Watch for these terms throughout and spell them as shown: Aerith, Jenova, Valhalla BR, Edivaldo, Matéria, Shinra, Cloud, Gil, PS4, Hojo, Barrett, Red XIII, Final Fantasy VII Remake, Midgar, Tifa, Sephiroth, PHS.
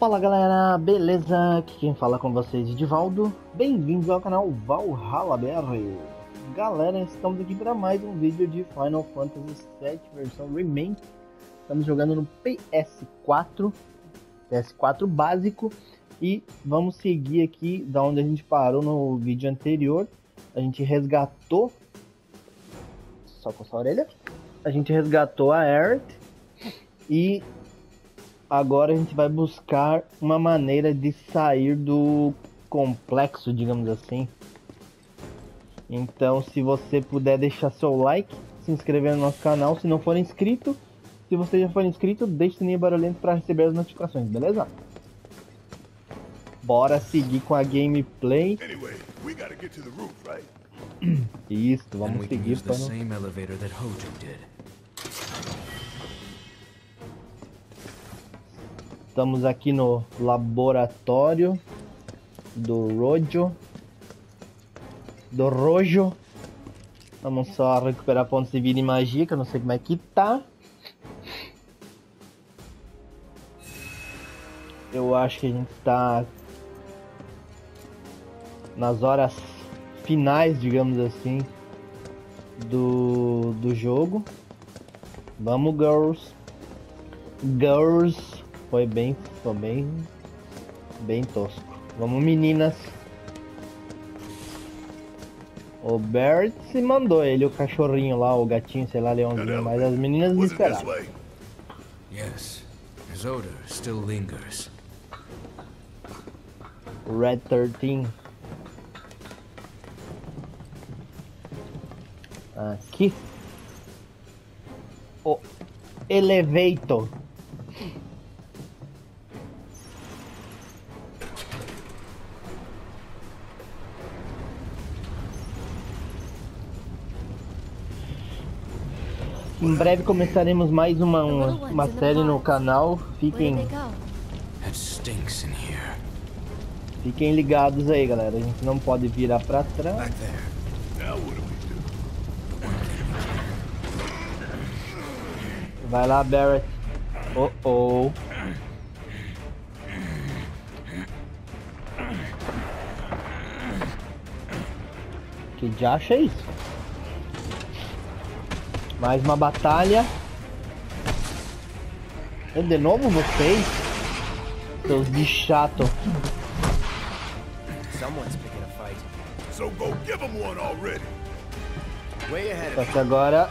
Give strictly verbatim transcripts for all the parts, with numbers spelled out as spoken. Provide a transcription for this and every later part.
Fala galera, beleza? Aqui quem fala com vocês é Edivaldo. Bem-vindos ao canal Valhalla B R. Galera, estamos aqui para mais um vídeo de Final Fantasy sete versão Remake. Estamos jogando no P S quatro, P S quatro básico. E vamos seguir aqui da onde a gente parou no vídeo anterior. A gente resgatou... Só com essa orelha. A gente resgatou a Aerith. E... agora a gente vai buscar uma maneira de sair do complexo, digamos assim. Então, se você puder deixar seu like, se inscrever no nosso canal, se não for inscrito. Se você já for inscrito, deixe o sininho barulhento para receber as notificações, beleza? Bora seguir com a gameplay. Anyway, we gotta get to the roof, right? Isso, vamos seguir para... Estamos aqui no laboratório do Rojo. Do Rojo. Vamos só recuperar pontos de vida e magia, que eu não sei como é que tá. Eu acho que a gente tá nas horas finais, digamos assim, do, do jogo. Vamos, girls. Girls. Foi bem, foi bem, bem tosco. Vamos, meninas. O Barrett se mandou, ele, o cachorrinho lá, o gatinho, sei lá, leãozinho, mas as meninas me esperaram. Yes, his odor still lingers. Red treze. Aqui. O elevator. Em breve começaremos mais uma, uma, uma série no canal, fiquem, fiquem ligados aí galera, a gente não pode virar pra trás. Vai lá, Barrett. Oh oh. Que diacho é isso? Mais uma batalha. Eu de novo vocês? Seus de chato. Só que agora...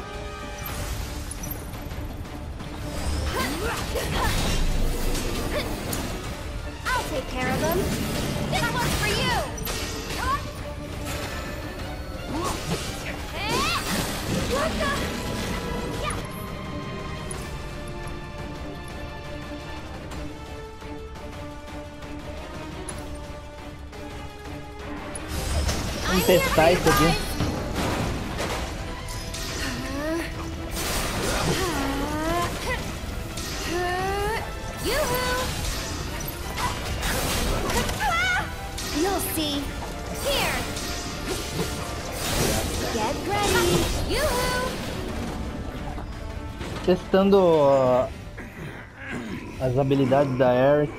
Vamos testar isso aqui. You'll see. Here. Get ready. Yoo-hoo. Testando uh, as habilidades da Aerith,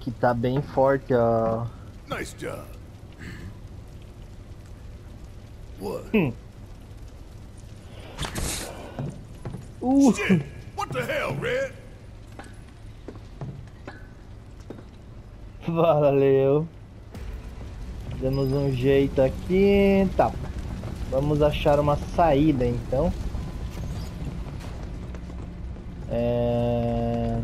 que tá bem forte. Uh, Nice job. What? Hmm. Ooh. Shit! What the hell, Red? Valeu. Demos um jeito aqui, tá. Vamos achar uma saída então. É...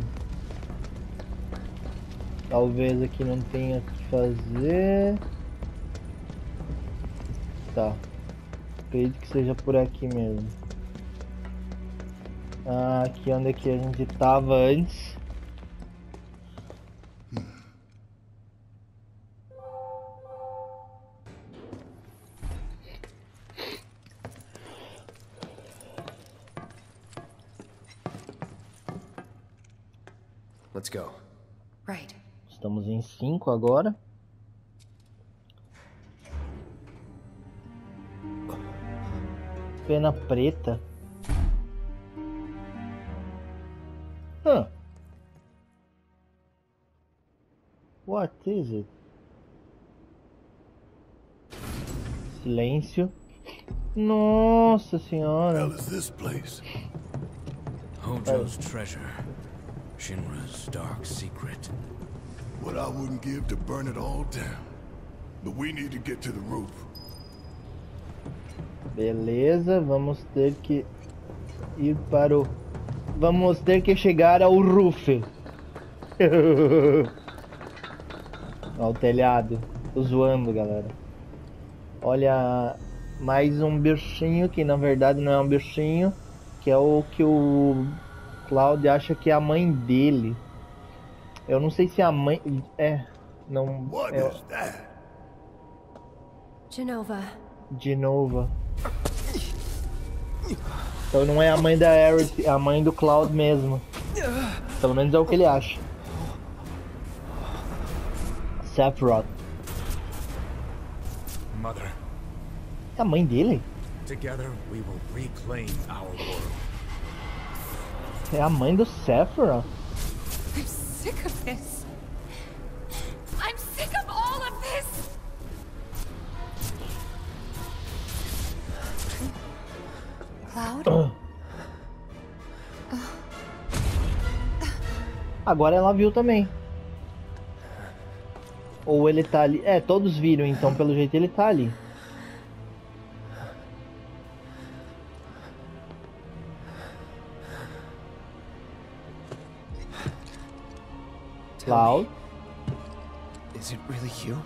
talvez aqui não tenha que fazer. Tá. Acredito que seja por aqui mesmo. Ah, aqui onde é que a gente tava antes. Let's go. Right. Estamos em cinco agora. Pena preta. Hã. What is it? Silêncio. Nossa senhora. Hell is this place? Hojo's treasure. Shinra's dark secret. What I wouldn't give to burn it all down. But we need to get to the roof. Beleza, vamos ter que ir para o... Vamos ter que chegar ao roof. Olha o telhado. Tô zoando, galera. Olha, mais um bichinho que na verdade não é um bichinho. Que é o que o Cloud acha que é a mãe dele. Eu não sei se a mãe... É, não... É... Jenova. Jenova. Então não é a mãe da Aerith, é a mãe do Cloud mesmo. Pelo menos é o que ele acha. Sephiroth. Mother. É a mãe dele? Together we will reclaim our world. É a mãe do Sephiroth. I'm sick of this. I'm sick of all of this. Cloud? Agora ela viu também. Ou ele tá ali. É, todos viram, então pelo jeito ele tá ali. Cloud? Is it really you?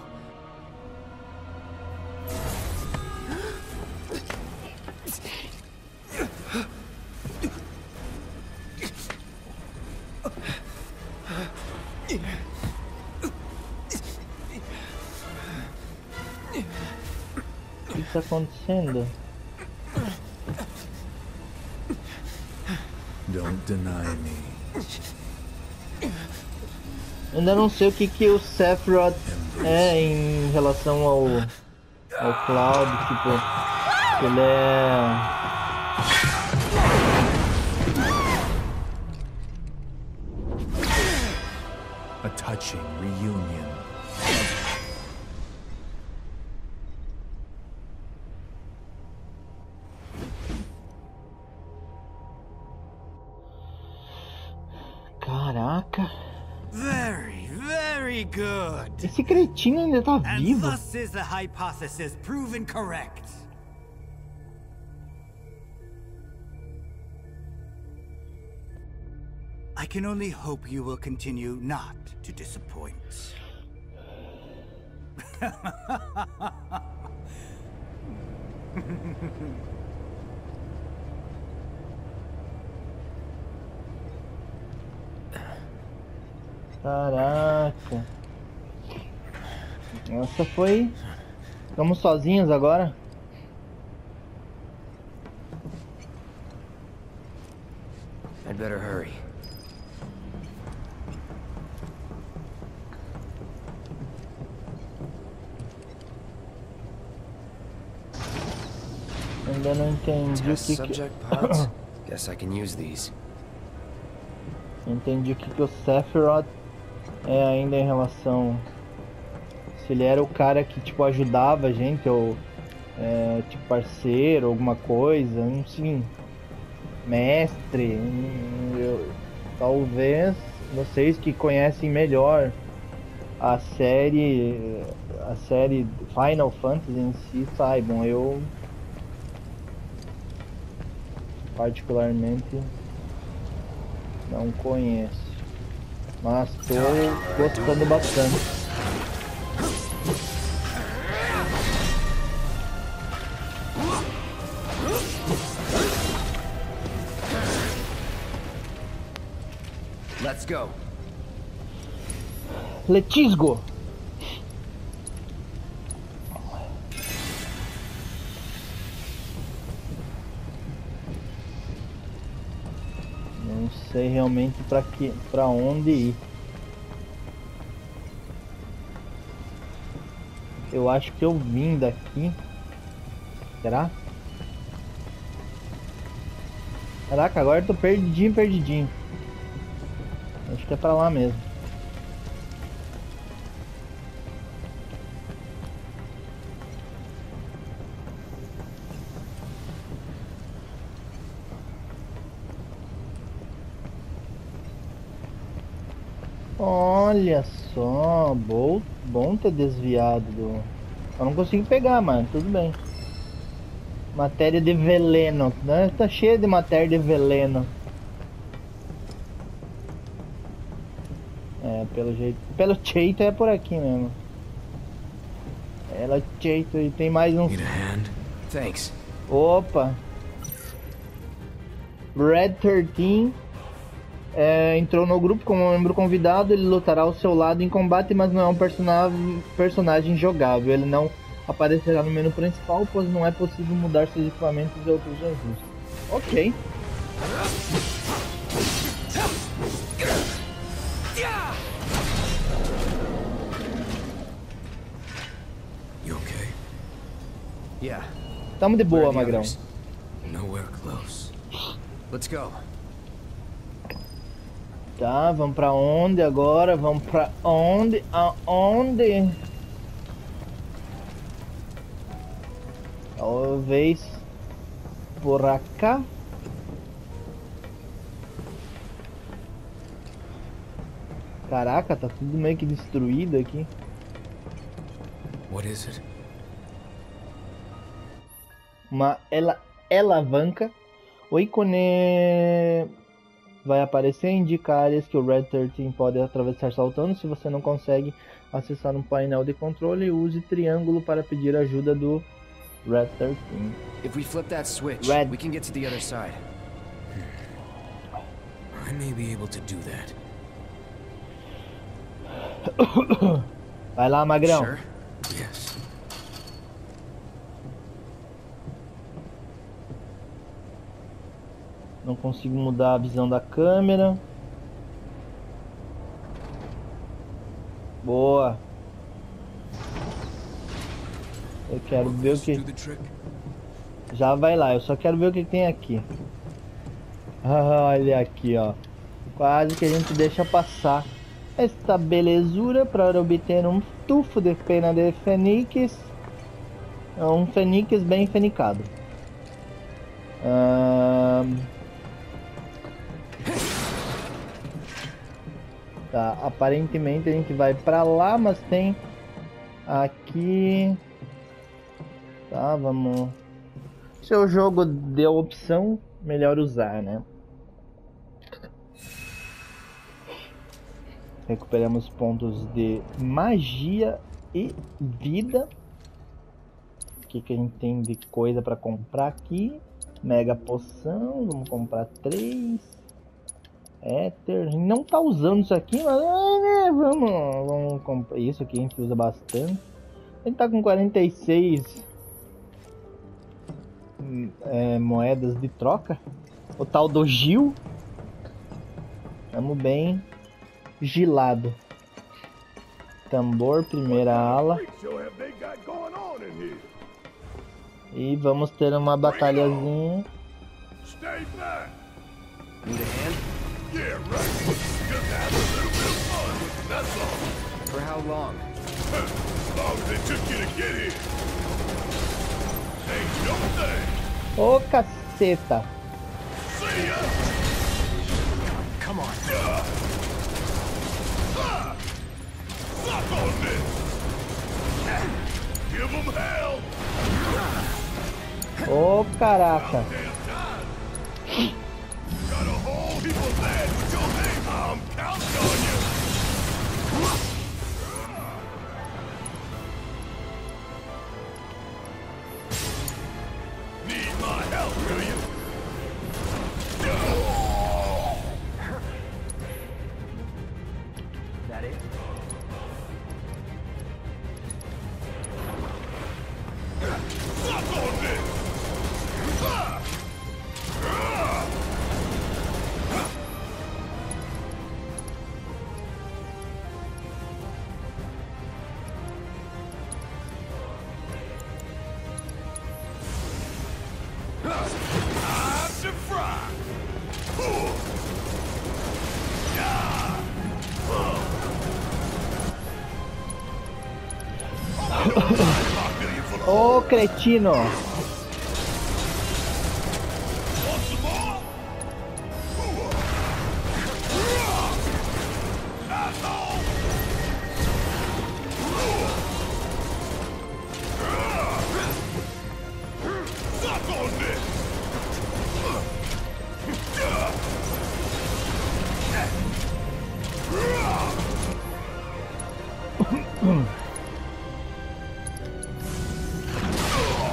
O que está acontecendo? Don't deny me. Ainda não sei o que que o Sephiroth é em relação ao ao Cloud, tipo, ele é a touching reunion. Esse cretino ainda tá vivo. I can only hope you will continue not to disappoint. Caraca. Nossa, foi... Estamos sozinhos agora. I'd better hurry. Ainda não entendi o que que... Guess I can use these. Entendi o que que o Sephiroth é ainda em relação... Ele era o cara que tipo ajudava a gente, ou é, tipo parceiro, alguma coisa, não sei, mestre, eu, talvez vocês que conhecem melhor a série, a série Final Fantasy em si saibam. Eu particularmente não conheço, mas tô gostando bastante. Let's go. Let's go. Não sei realmente para que, para onde ir. Eu acho que eu vim daqui. Será? Caraca, agora eu tô perdidinho, perdidinho. Acho que é pra lá mesmo. Olha só, bom, bom ter desviado do... Eu não consigo pegar, mano, tudo bem. Matéria de veleno, né? Tá cheia de matéria de veleno. É, pelo jeito... Pelo jeito é por aqui mesmo. Pelo jeito, e tem mais um... Thanks. Opa! Red XIII é, entrou no grupo como membro convidado. Ele lutará ao seu lado em combate, mas não é um personagem, personagem jogável. Ele não aparecerá no menu principal, pois não é possível mudar seus equipamentos e outros ajustes. Ok. You okay? Yeah. Tamo de boa, magrão. Nowhere close. Let's go. Tá, vamos pra onde agora? Vamos pra onde? Aonde? Talvez por cá. Caraca, tá tudo meio que destruído aqui. What is it? Uma ela alavanca. O ícone vai aparecer e indicar áreas que o Red XIII pode atravessar saltando. Se você não consegue acessar um painel de controle, use triângulo para pedir ajuda do Red XIII. If we flip that switch, we can get to the other side. I may be able to do that. Vai lá, magrão. Sure? Yes. Não consigo mudar a visão da câmera. Boa. Eu quero ver o que... Já vai lá, eu só quero ver o que tem aqui. Olha aqui, ó. Quase que a gente deixa passar esta belezura para obter um tufo de pena de fênix. É um fênix bem fenicado. Ahn... Tá, aparentemente a gente vai pra lá, mas tem aqui. Tá, vamos. Se o jogo deu opção, melhor usar, né? Recuperamos pontos de magia e vida. O que que a gente tem de coisa pra comprar aqui? Mega poção, vamos comprar três. Éter, não tá usando isso aqui, mas é, vamos, vamos comprar isso aqui, a gente usa bastante. Ele tá com quarenta e seis é, moedas de troca. O tal do Gil. Tamo bem gilado. Tambor, primeira ala. E vamos ter uma batalhazinha. Yeah, right. Just have a little bit of fun. That's all. For how long? As long as it took you to get here. Ain't no thing. Oh, caceta. See ya. Come on. Yeah. Ah. Suck on this. Give 'em hell. Oh, caraca. Ô cretino!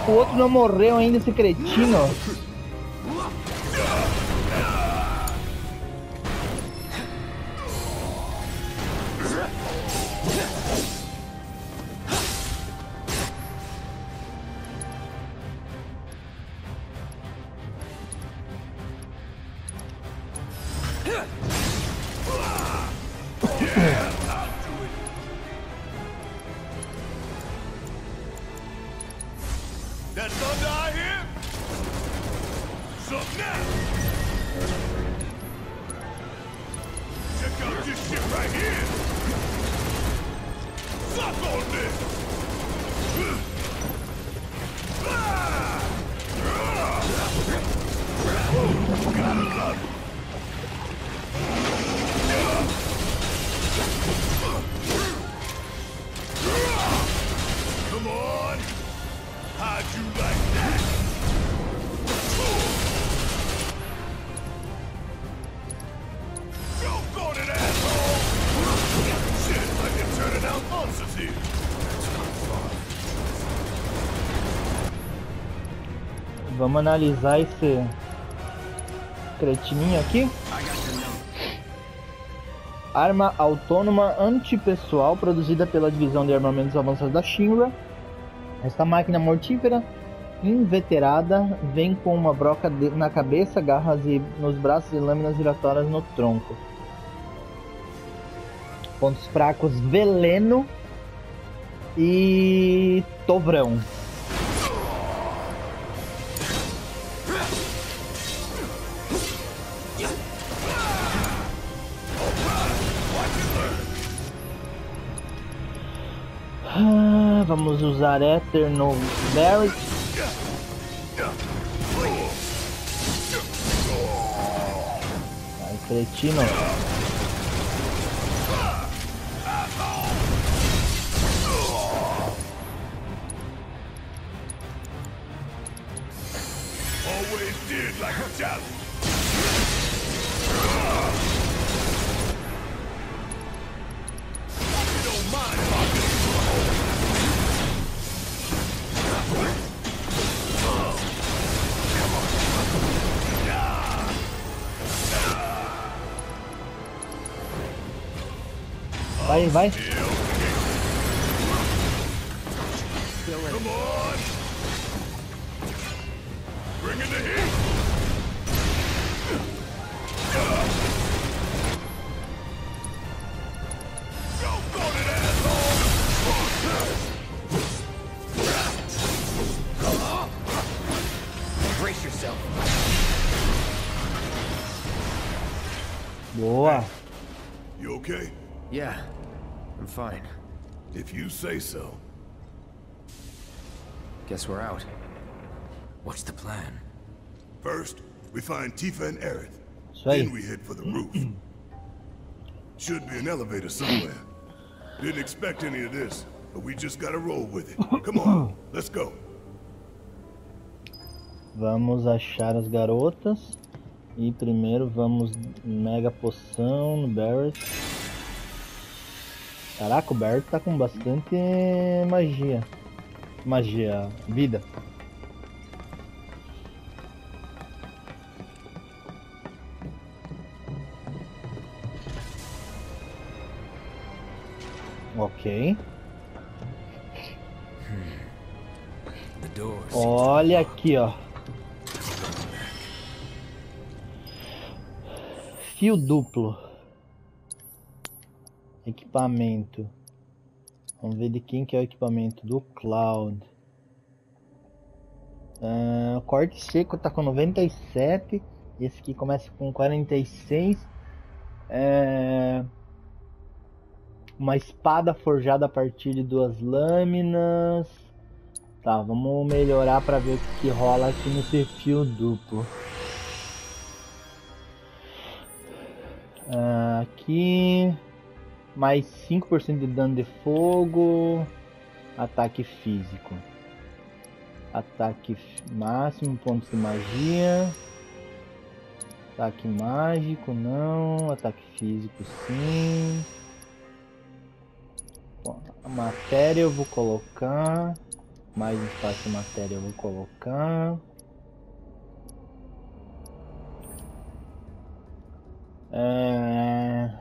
O outro não morreu ainda, esse cretino. Vamos analisar esse cretininho aqui. Arma autônoma antipessoal produzida pela divisão de armamentos avançados da Shinra. Esta máquina mortífera inveterada vem com uma broca na cabeça, garras e nos braços e lâminas giratórias no tronco. Pontos fracos: veleno e tovrão. Vamos usar éter no Barrett. Vai, cretino. Always did like a challenge. Vai, vai. Boa. You okay? Yeah. I'm fine. If you say so. Guess we're out. What's the plan? First, we find Tifa and Aerith. Then we head for the roof. Should be an elevator somewhere. Didn't expect any of this, but we just gotta roll with it. Come on, let's go. Vamos achar as garotas. E primeiro vamos mega poção no Barrett. Caraca, o Barrett tá com bastante magia. Magia, vida. Ok. Olha aqui, ó. Fio duplo. Equipamento. Vamos ver de quem que é o equipamento do Cloud. Ah, corte seco tá com noventa e sete. Esse aqui começa com quarenta e seis. É... Uma espada forjada a partir de duas lâminas. Tá, vamos melhorar para ver o que, que rola aqui nesse fio duplo. Ah, aqui... mais cinco por cento de dano de fogo, ataque físico, ataque máximo, pontos de magia, ataque mágico não, ataque físico sim. Bom, a matéria eu vou colocar, Mais espaço matéria eu vou colocar. É...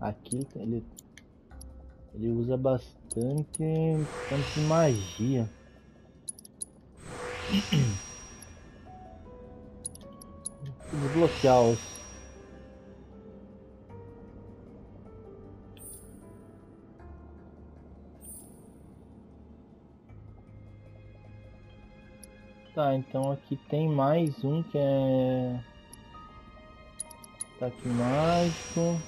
Aqui ele, ele usa bastante tanto de magia. Desbloquear os... Tá, então aqui tem mais um que é... Ataque mágico.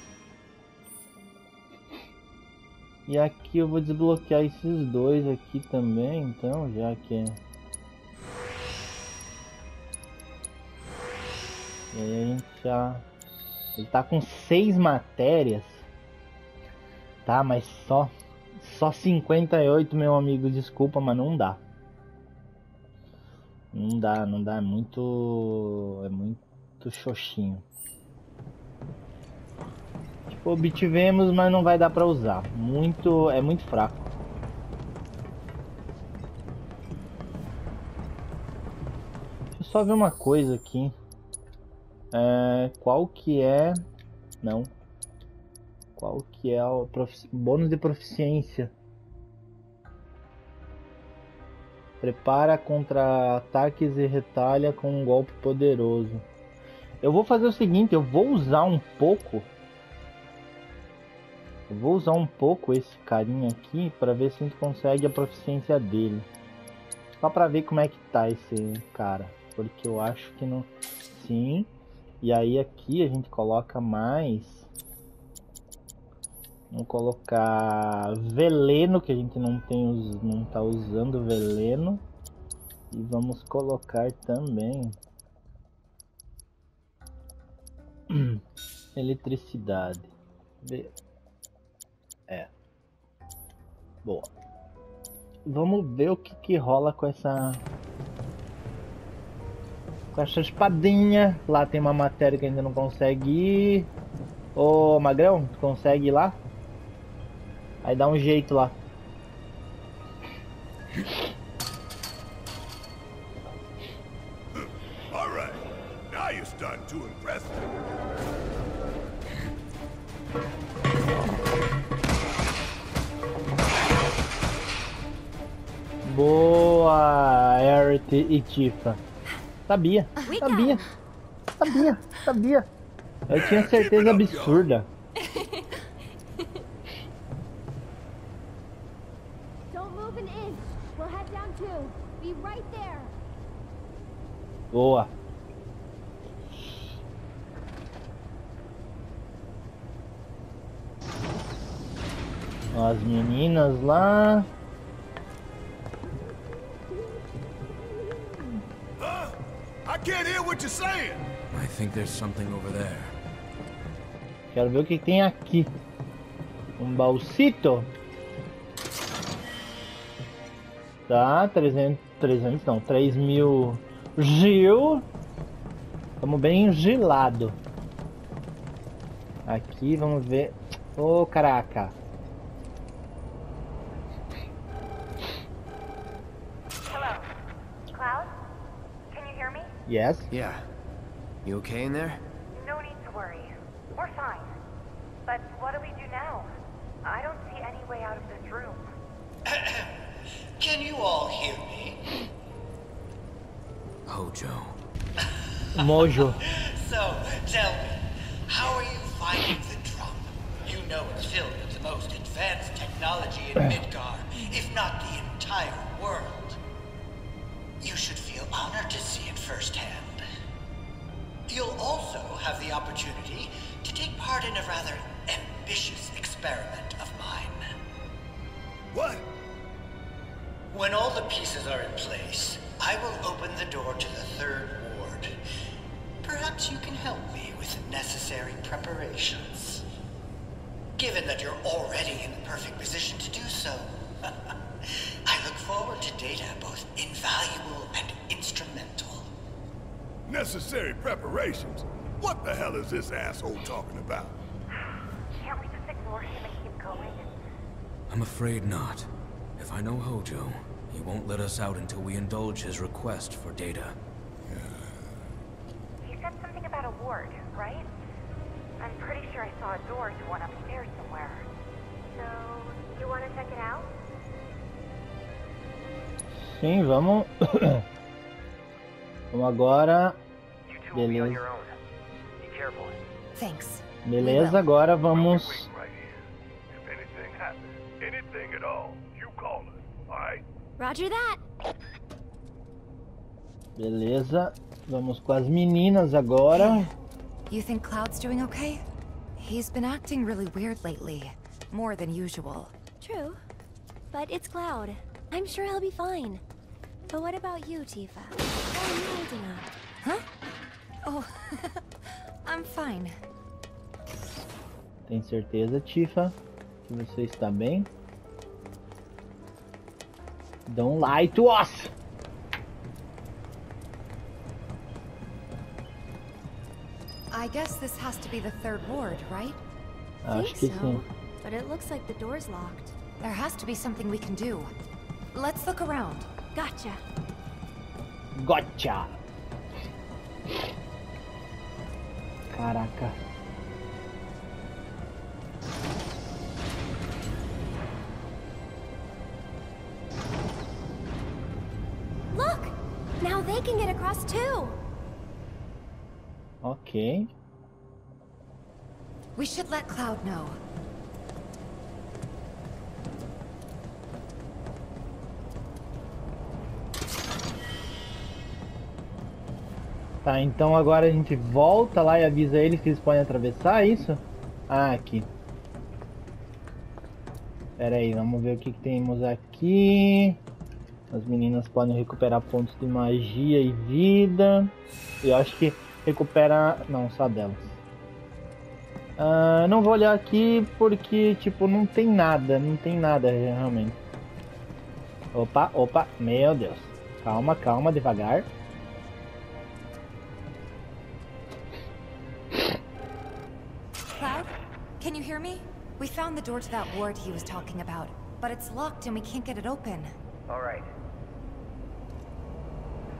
E aqui eu vou desbloquear esses dois aqui também, então, já que é... E aí a gente já... Ele tá com seis matérias. Tá, mas só... Só cinquenta e oito, meu amigo. Desculpa, mas não dá. Não dá, não dá. É muito... É muito xoxinho. Tipo, obtivemos, mas não vai dar pra usar. Muito... É muito fraco. Deixa eu só ver uma coisa aqui. É, qual que é... Não. Qual que é o profici... bônus de proficiência? Prepara contra ataques e retalha com um golpe poderoso. Eu vou fazer o seguinte, eu vou usar um pouco... Eu vou usar um pouco esse carinha aqui pra ver se a gente consegue a proficiência dele. Só pra ver como é que tá esse cara. Porque eu acho que não... Sim... E aí aqui a gente coloca mais, vamos colocar veleno, que a gente não tem, não tá usando veleno, e vamos colocar também eletricidade. É, boa. Vamos ver o que que rola com essa... Com essa espadinha. Lá tem uma matéria que ainda não consegue ir. Ô Magrão, tu consegue ir lá? Aí dá um jeito lá. Alright. Now you're starting to impress me. Boa, Aerith e Tifa. Sabia, sabia, sabia, sabia. Eu tinha certeza absurda. Boa. As meninas lá. Quero ver o que tem aqui. Um baúcito. Tá, trezentos, trezentos não, três mil Gil. Estamos bem gelado. Aqui, vamos ver. Ô, oh, caraca. Yes? Yeah. You okay in there? No need to worry. We're fine. But what do we do now? I don't see any way out of this room. Can you all hear me? Hojo. Mojo. So, tell me, how are you finding the drum? You know it's filled with the most advanced technology in Midgar, if not the entire world. You should feel honored to see it firsthand. You'll also have the opportunity to take part in a rather ambitious experiment of mine. What? When all the pieces are in place, I will open the door to the third ward. Perhaps you can help me with the necessary preparations. Given that you're already in the perfect position to do so, I look forward to data both invaluable and instrumental. Necessary preparations? What the hell is this asshole talking about? Can't we just ignore him and keep going? I'm afraid not. If I know Hojo, He won't let us out until we indulge his request for data. You said something about a ward, right? I'm pretty sure I saw a door to one upstairs somewhere. So, you want to check it out? Sim, vamos. Vamos agora. Beleza. Beleza, agora vamos. Beleza, vamos com as meninas agora. You think Cloud's doing okay? He's been acting really weird lately, more than usual. True, but it's Cloud. I'm sure he'll be fine. But what about you, Tifa? Huh? Oh, I'm fine. Tem certeza, Tifa, que você está bem? Don't lie to us! I guess this has to be the third ward, right? Acho que sim. But it looks like the door's locked. There has to be something we can do. Let's look around. Gotcha. Gotcha. Caraca. Look! Now they can get across too. Okay. We should let Cloud know. Tá, então agora a gente volta lá e avisa eles que eles podem atravessar, isso? Ah, aqui. Pera aí, vamos ver o que, que temos aqui. As meninas podem recuperar pontos de magia e vida. Eu acho que recupera... não, só delas. Ah, não vou olhar aqui porque, tipo, não tem nada. Não tem nada, realmente. Opa, opa, meu Deus. Calma, calma, devagar. Can you hear me? We found the door to that ward he was talking about, but it's locked and we can't get it open. All right.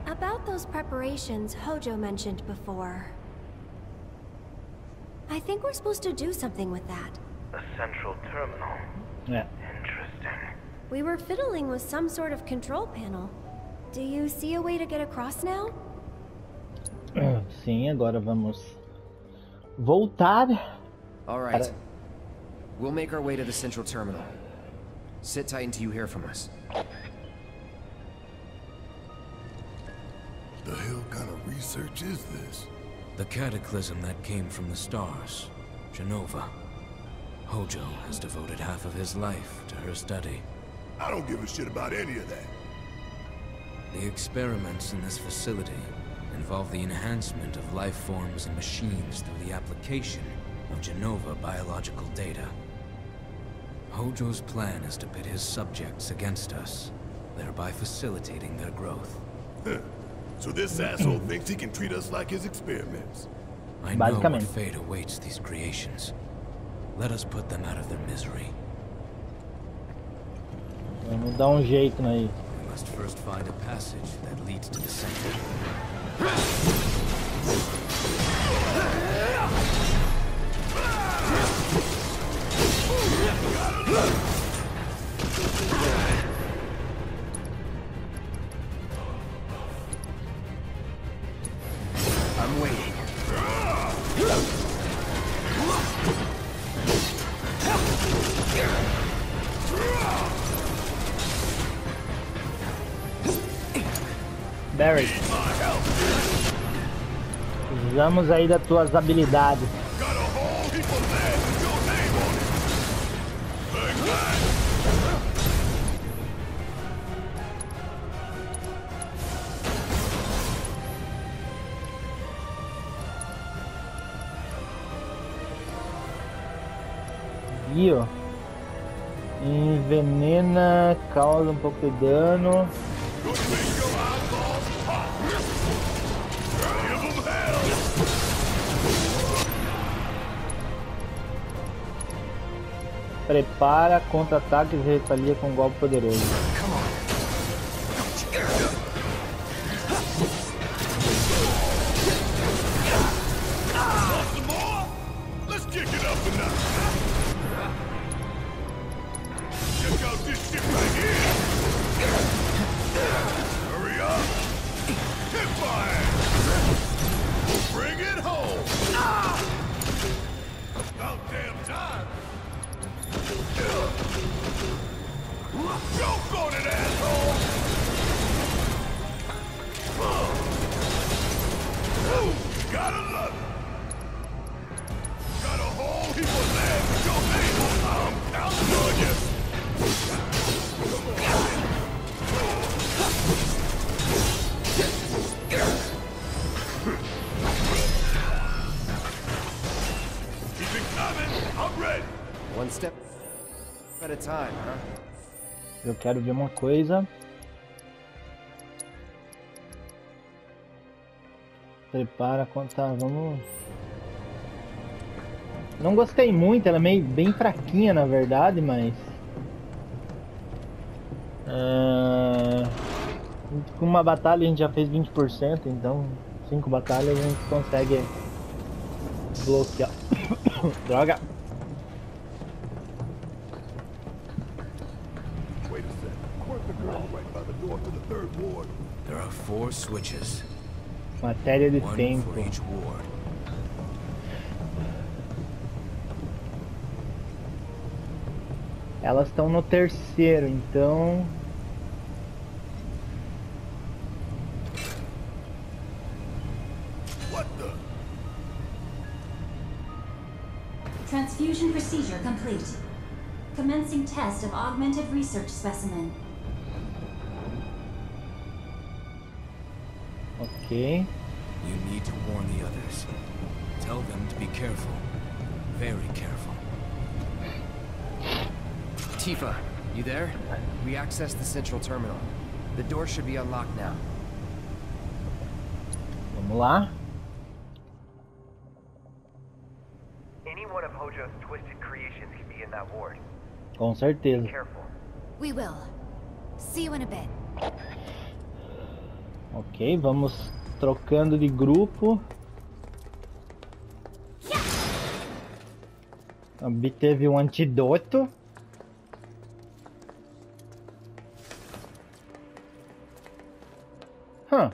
About those preparations Hojo mentioned before. I think we're supposed to do something with that. A central terminal. Yeah. Interesting. We were fiddling with some sort of control panel. Do you see a way to get across now? Sim, agora vamos voltar. All right. We'll make our way to the central terminal. Sit tight until you hear from us. The hell kind of research is this? The cataclysm that came from the stars, Jenova. Hojo has devoted half of his life to her study. I don't give a shit about any of that. The experiments in this facility involve the enhancement of life forms and machines through the application of Jenova biological data. Hojo's plan is to pit his subjects against us, thereby facilitating their growth. So this asshole thinks he can treat us like his experiments. I know what fate awaits these creations. Let us put them out of their misery. Vamos dar um jeito aí. We must first find a passage that leads to the center. I'm waiting. Barrett, precisamos aí das tuas habilidades. Envenena, causa um pouco de dano. Prepara contra-ataques e retalia com um golpe poderoso. Eu quero ver uma coisa. Prepara quando tá, vamos. Não gostei muito, ela é meio bem fraquinha na verdade, mas uh... com uma batalha a gente já fez vinte por cento, então cinco batalhas a gente consegue bloquear. Droga! Matéria de tempo. Elas estão no terceiro, então. What the? Transfusion procedure complete. Commencing test of augmented research specimen. You need to warn the others. Tell them to be careful. Very careful. Tifa, you there? We accessed the central terminal. The door should be unlocked now. Vamos lá. Any one of Hojo's twisted creations could be in that ward. Com certeza. Be careful. We will. See you in a bit. Ok, vamos trocando de grupo. Obteve um antídoto. Hum.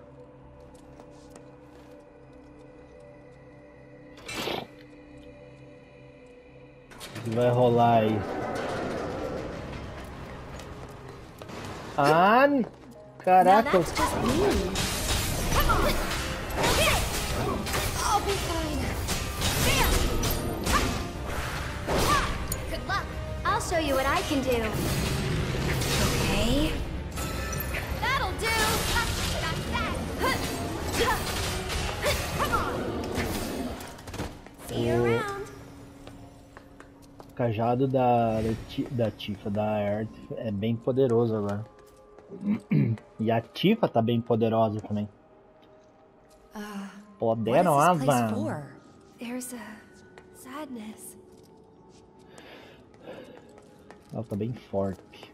O que vai rolar aí? Ah, caraca. Show you what I can do. Okay. That'll do. That's that. Come on. See you around. O cajado da da Tifa, da Aerith, é bem poderoso agora. E a Tifa tá bem poderosa também. Poderosa. There's a sadness. Ela tá bem forte.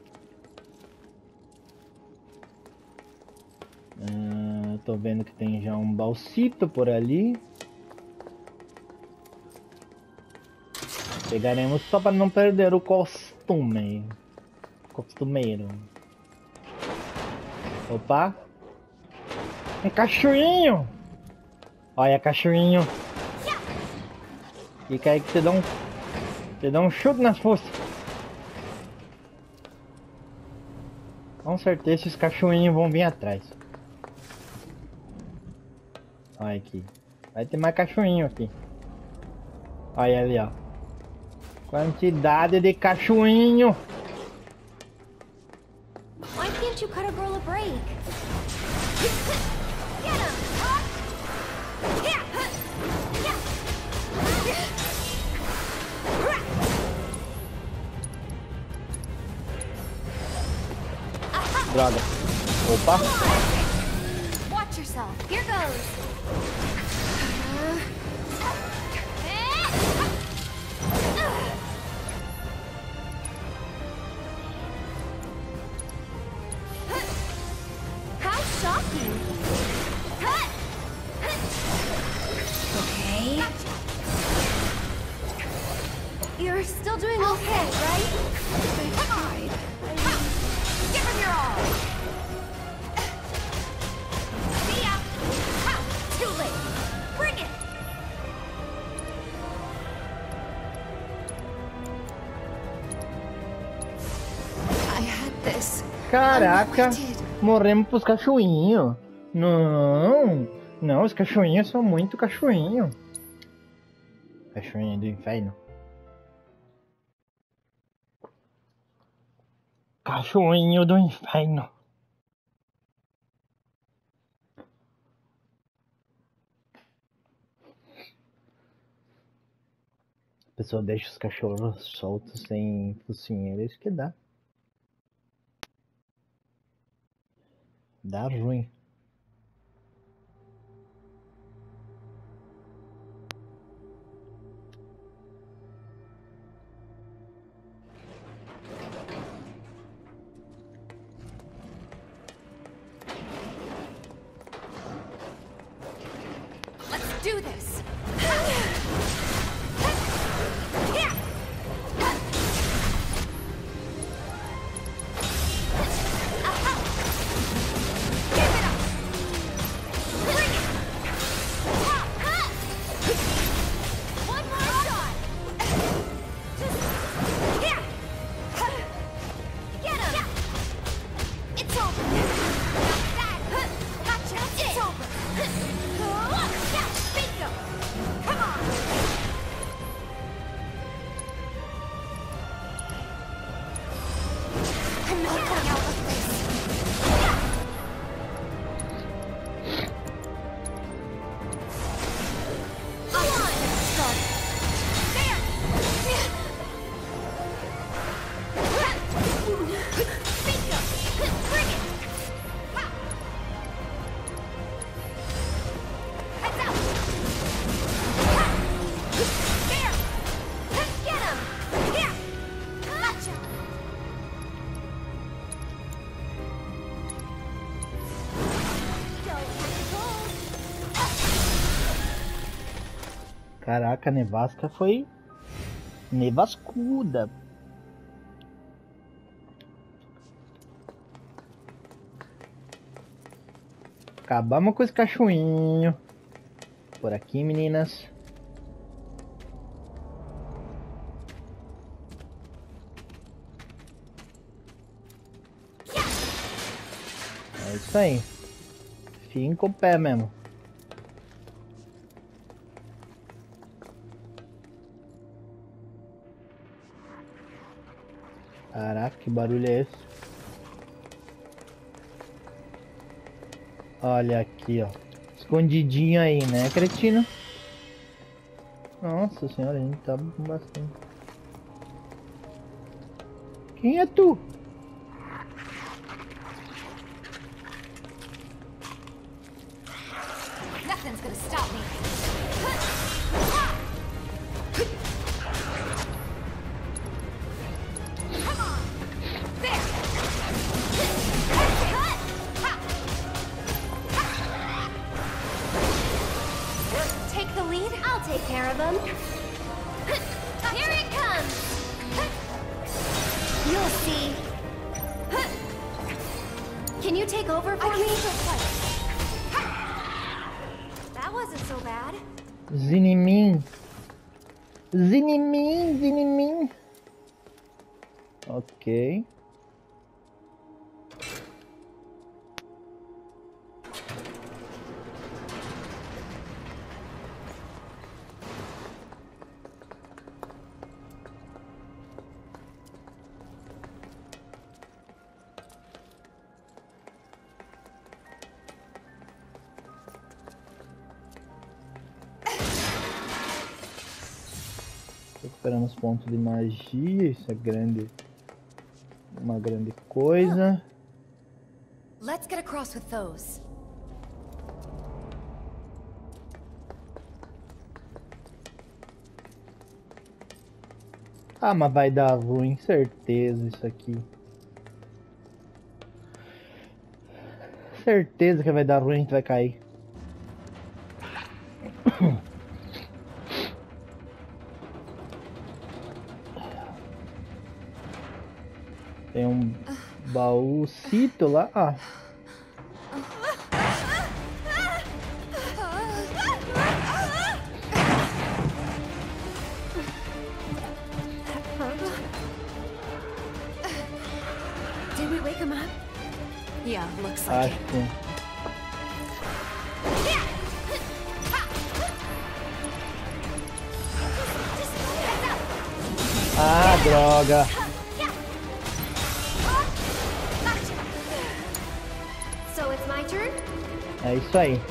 Ah, tô vendo que tem já um balsito por ali. Pegaremos só para não perder o costume. Costumeiro. Opa! Um cachorrinho! Olha, cachorrinho! Fica aí que você dá um, você dá um chute nas forças. Com certeza esses cachorrinhos vão vir atrás. Olha aqui. Vai ter mais cachorrinho aqui. Olha ali, ó. Quantidade de cachorrinho. Why can't you cut a girl a break? Get him, huh? Yeah. Droga. Opa. Watch yourself. Here goes. How shocking. Okay. You're still doing okay, right? They tried. Give them your all. See ya. Ha! Too late. Bring it. I had this. Caraca, morremos pros cachorrinhos. Não, não, os cachorrinhos são muito cachorrinho. Cachorrinho do inferno. Cachorrinho do inferno. A pessoa deixa os cachorros soltos sem focinheira, isso que dá. Dá ruim. Caraca, a nevasca foi nevascuda. Acabamos com esse cachorrinho. Por aqui, meninas. É isso aí. Fiquem com o pé mesmo. Caraca, que barulho é esse? Olha aqui, ó. Escondidinho aí, né, cretino? Nossa senhora, a gente tá bastante. Quem é tu? Recuperamos pontos de magia, isso é grande, uma grande coisa. Let's get across with those. Ah, mas vai dar ruim, certeza isso aqui. Certeza que vai dar ruim, a gente vai cair. Tem um baúcito lá. Ah. Acho que... Ah, droga! É isso aí.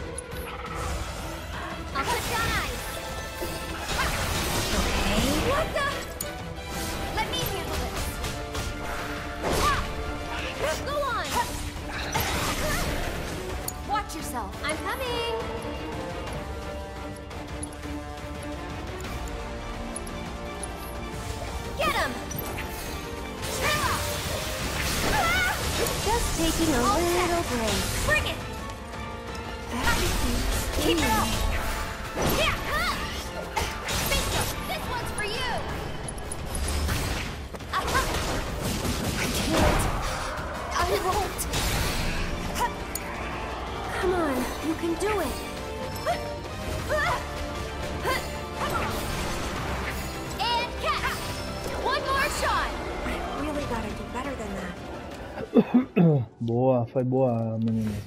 Boa, foi boa, meninas.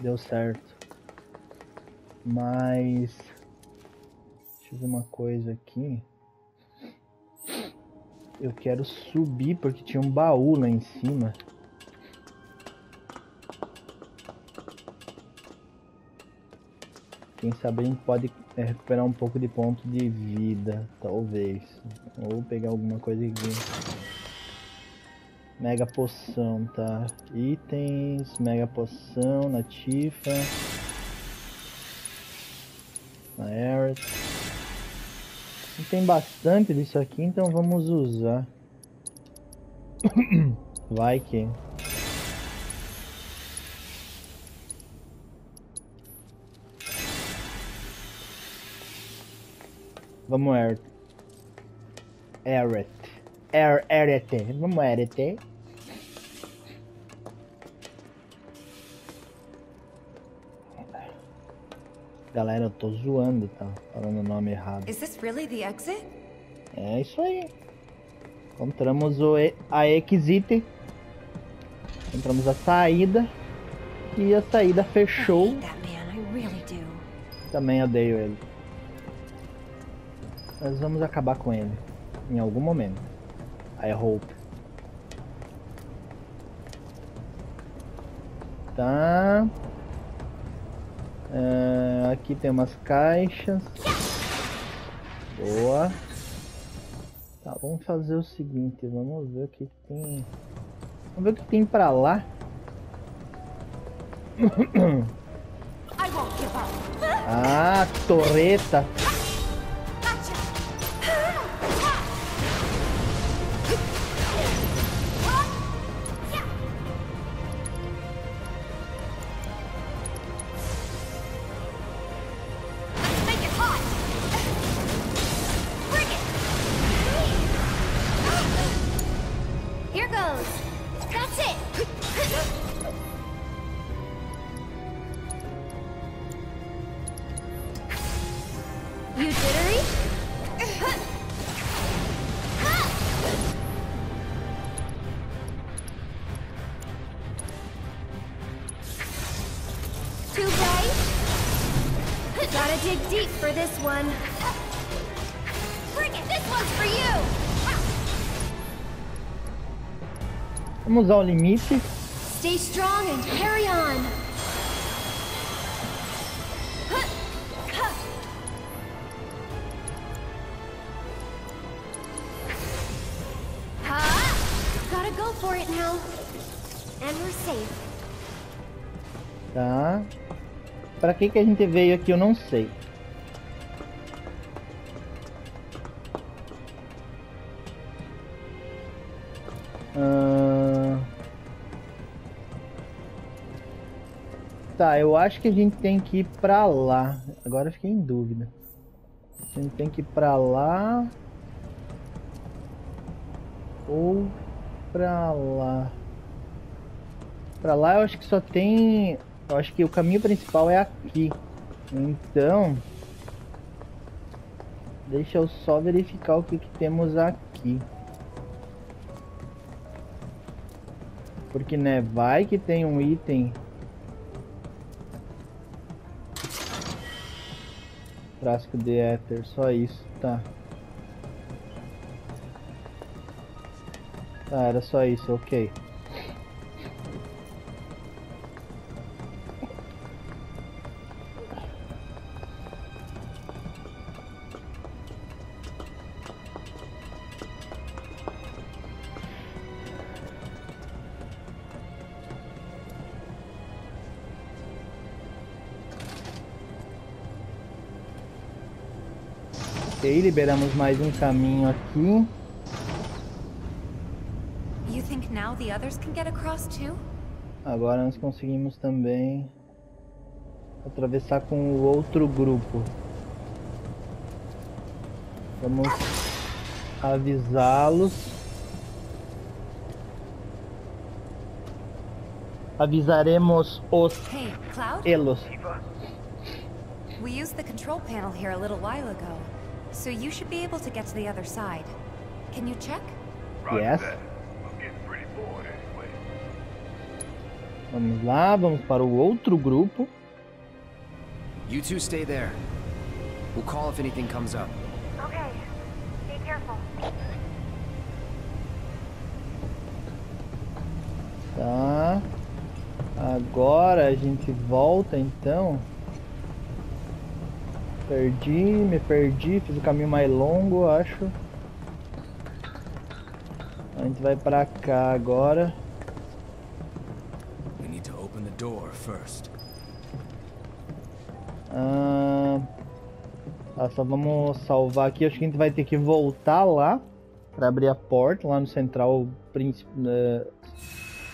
Deu certo. Mas... deixa eu ver uma coisa aqui. Eu quero subir porque tinha um baú lá em cima. Quem sabe a gente pode é, recuperar um pouco de ponto de vida, talvez. Ou pegar alguma coisa aqui. Mega poção, tá? Itens, mega poção na Tifa, na Aerith. Tem bastante disso aqui, então vamos usar. Vai que... Vamos, Aerith. Aerith. Aerith. Vamos, Aerith. Galera, eu tô zoando, tá? Falando o nome errado. Is this really the exit? É isso aí. Encontramos o e a exit. Encontramos a saída. E a saída fechou. Também odeio ele. Nós vamos acabar com ele. Em algum momento. I hope. Tá... Uh, aqui tem umas caixas. Boa. Tá, vamos fazer o seguinte, vamos ver o que tem. Vamos ver o que tem pra lá. Ah, torreta. Vamos ao limite. Stay strong and carry on. Ha! Gotta go for it now. And we're safe. Tá. Pra que que a gente veio aqui, eu não sei. Tá, eu acho que a gente tem que ir pra lá. Agora eu fiquei em dúvida. A gente tem que ir pra lá. Ou pra lá. Pra lá eu acho que só tem... Eu acho que o caminho principal é aqui. Então... Deixa eu só verificar o que, que temos aqui. Porque, né, vai que tem um item frasco de éter, só isso, tá. Tá, era só isso, ok. Ok, liberamos mais um caminho aqui. Agora nós conseguimos também atravessar com o outro grupo. Vamos avisá-los. Avisaremos os hey, elos. We used the control panel here a little while ago. So you should be able to get to the other side. Can you check? Yes. Vamos lá, vamos para o outro grupo. You two stay there. We'll call if anything comes up. Okay. Be careful. Tá. Agora a gente volta então. Perdi, me perdi, fiz o caminho mais longo, acho. A gente vai pra cá agora. We need to open the door first. Ah, tá, só vamos salvar aqui. Acho que a gente vai ter que voltar lá pra abrir a porta, lá no central princip...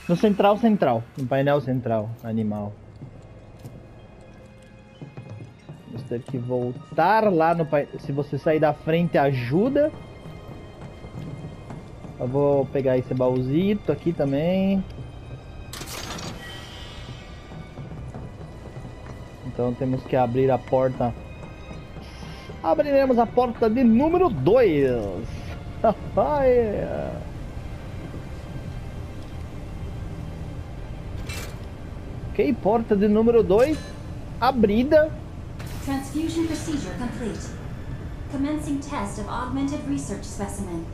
No central central, no painel central, animal. Teve que voltar lá no painel. Se você sair da frente, ajuda. Eu vou pegar esse baúzito aqui também. Então temos que abrir a porta. Abriremos a porta de número dois. Ok, porta de número dois abrida. Transfusion procedure complete. Commencing test of augmented research specimen.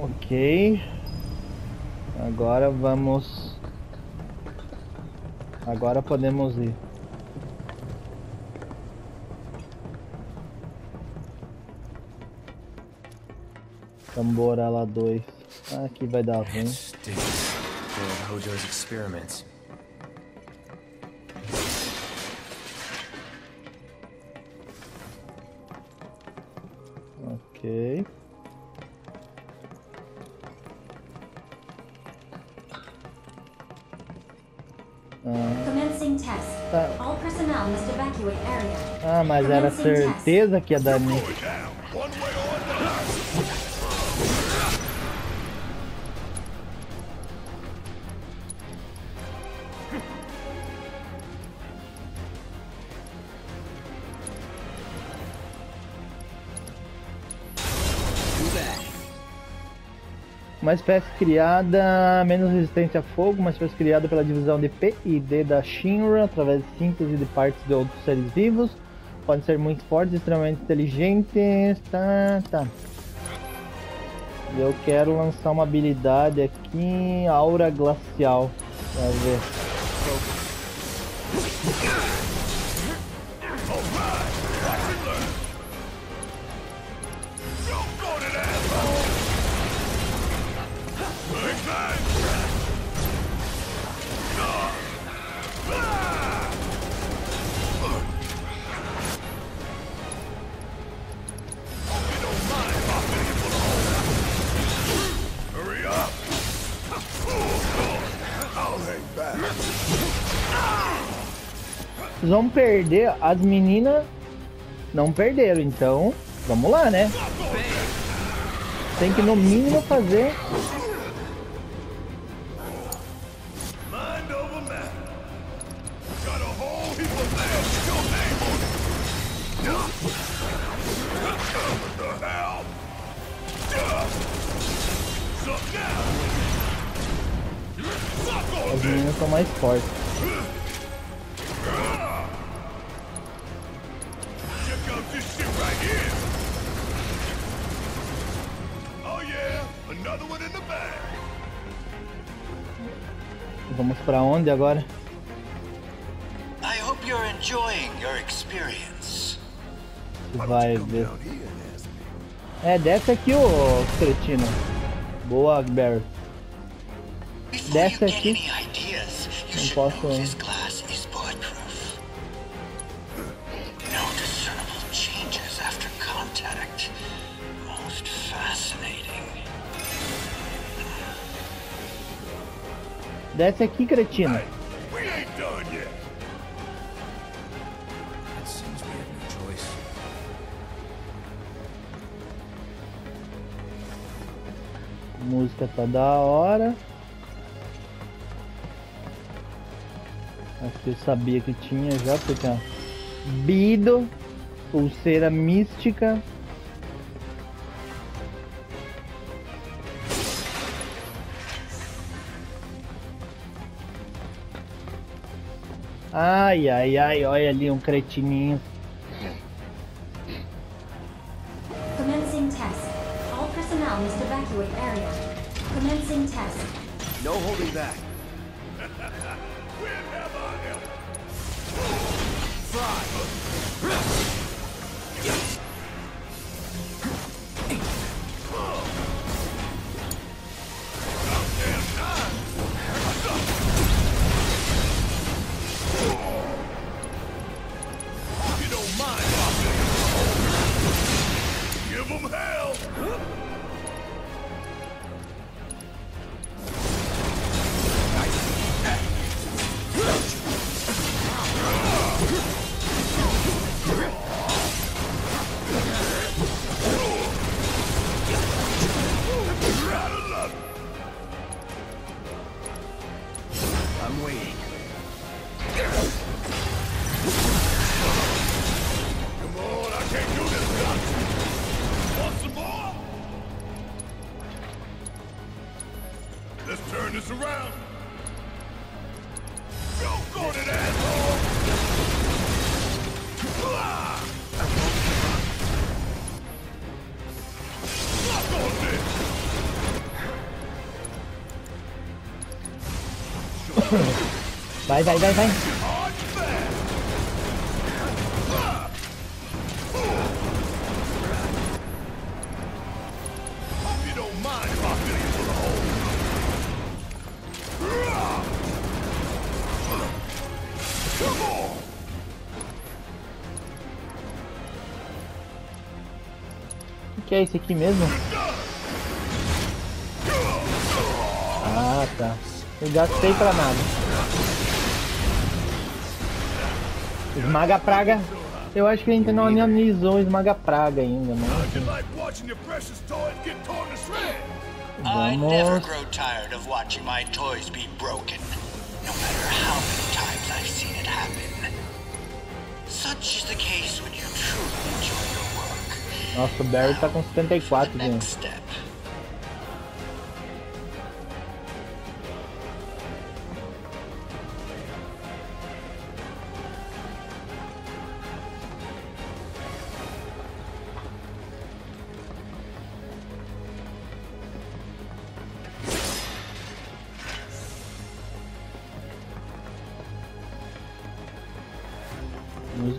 Ok. Agora vamos... Agora podemos ir. Então bora lá dois. Ah, aqui vai dar ruim. Hojo's experiments. Ok. Commencing test. All personnel must evacuate area. Ah, mas era certeza que ia dar nisso. Uma espécie criada menos resistente a fogo, uma espécie criada pela divisão de P e D da Shinra, através de síntese de partes de outros seres vivos. Pode ser muito fortes, extremamente inteligentes. Tá, tá. Eu quero lançar uma habilidade aqui, Aura Glacial. Pra ver. Vocês vão perder, as meninas não perderam, então Vamos lá, né? Tem que no mínimo fazer... As meninas são mais fortes. Vamos pra onde agora? Vai ver. É, desce aqui, ô cretino. Boa, Barrett. Desce aqui. Não posso. Desce aqui, cretino. Música tá da hora. Aqui eu sabia que tinha já, porque ó, Bido, pulseira mística. Ai, ai, ai, olha ali um cretininho. Commencing test. All personnel must evacuate area. Commencing test. No holding back. Vai, vai, vai, vai. O que é esse aqui mesmo? Ah, tá. Eu gastei pra nada. Esmaga praga. Eu acho que a gente não analisou esmaga praga ainda, mano. Nossa, o Barry tá com setenta e quatro, gente.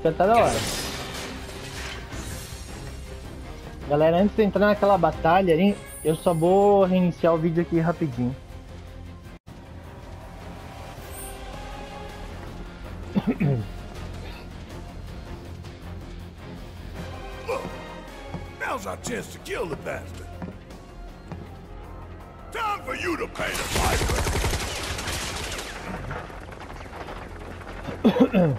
Tá da hora. Galera, antes de entrar naquela batalha ali, eu só vou reiniciar o vídeo aqui rapidinho. Now's our chance to kill the bastard. Time for you to pay the piper.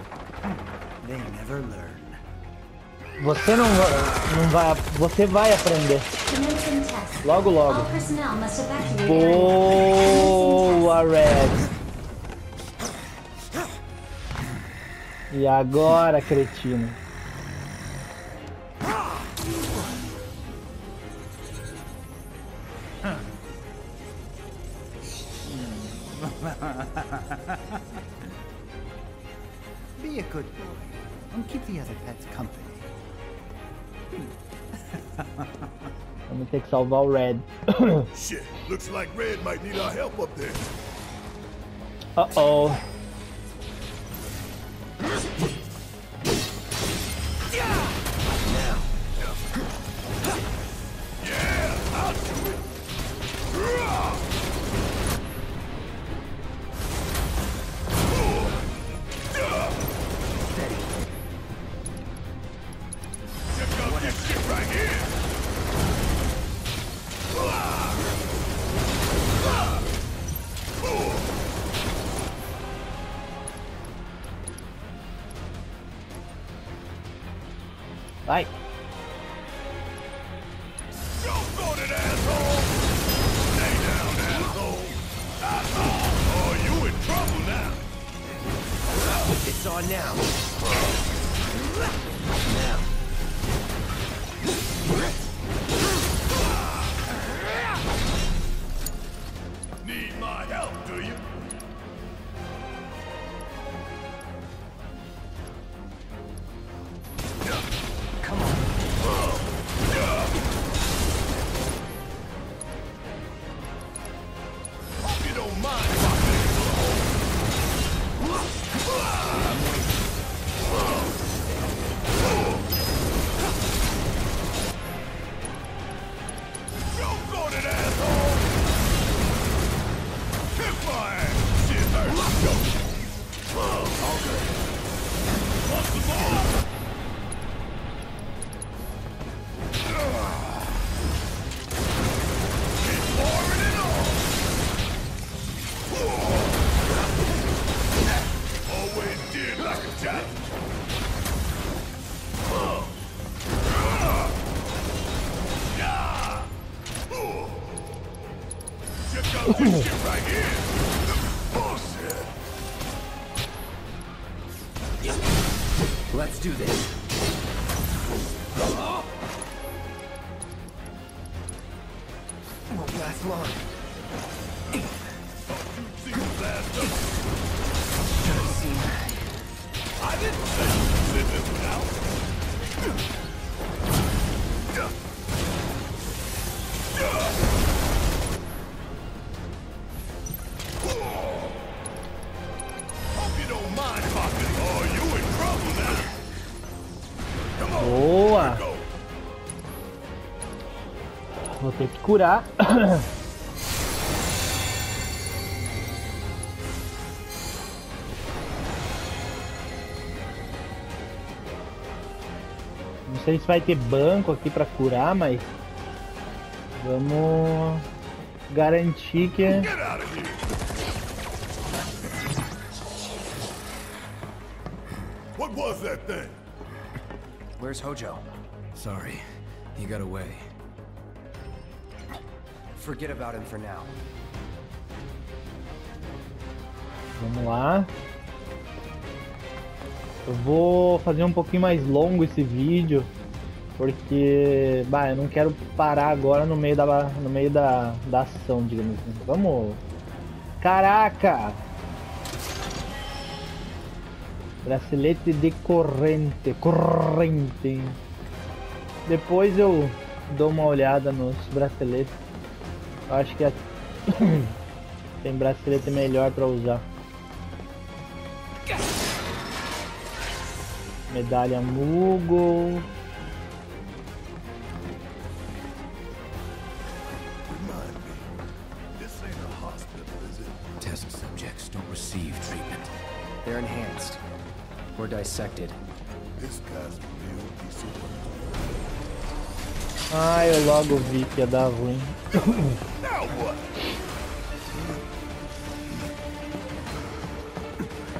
They never learn. Você não, não vai... Você vai aprender. Logo, logo. Boa, Red. E agora, cretino. Be a good boy and keep the other pets company. Vamos ter que salvar o Red. Shit, looks like Red might need our help up there. Uh oh. Vai. Boa! Vou ter que curar. Não sei se vai ter banco aqui pra curar, mas vamos garantir que... What was that thing? Where's Hojo? Sorry, he got away. Forget about him for now. Vamos lá. Eu vou fazer um pouquinho mais longo esse vídeo, porque, bah, eu não quero parar agora no meio da no meio da, da ação, digamos assim. Vamos. Caraca! Bracelete de corrente, corrente. Depois eu dou uma olhada nos braceletes. Eu acho que é... tem bracelete melhor para usar. Medalha Mugo. Test subjects don't receive treatment. They're enhanced. We're dissected. This guy's real piece of work. Ah, eu logo vi que ia dar ruim.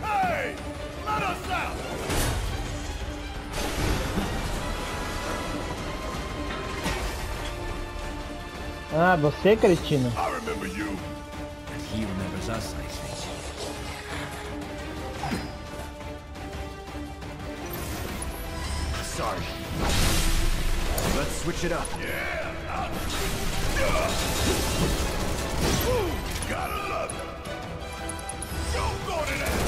Hey, let us out! Ah, você, cretina. I remember you. And he remembers us, I think. Sorry. Let's switch it up. Yeah. Gotta love it. Don't go to that.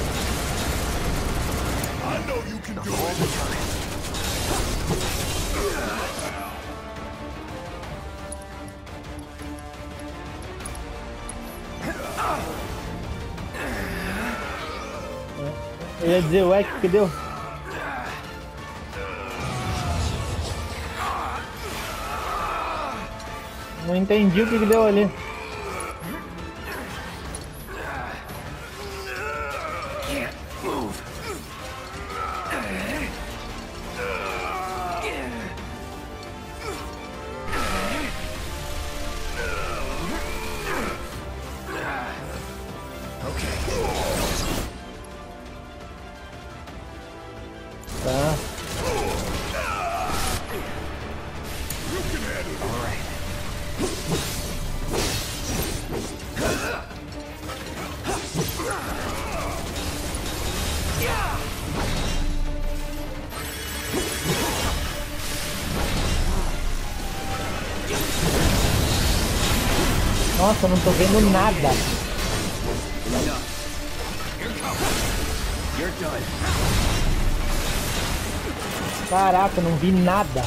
I know you can do it. Eu ia dizer, ué, que deu? Não entendi o que, que deu ali. Nossa, não tô vendo nada. Caraca, não vi nada.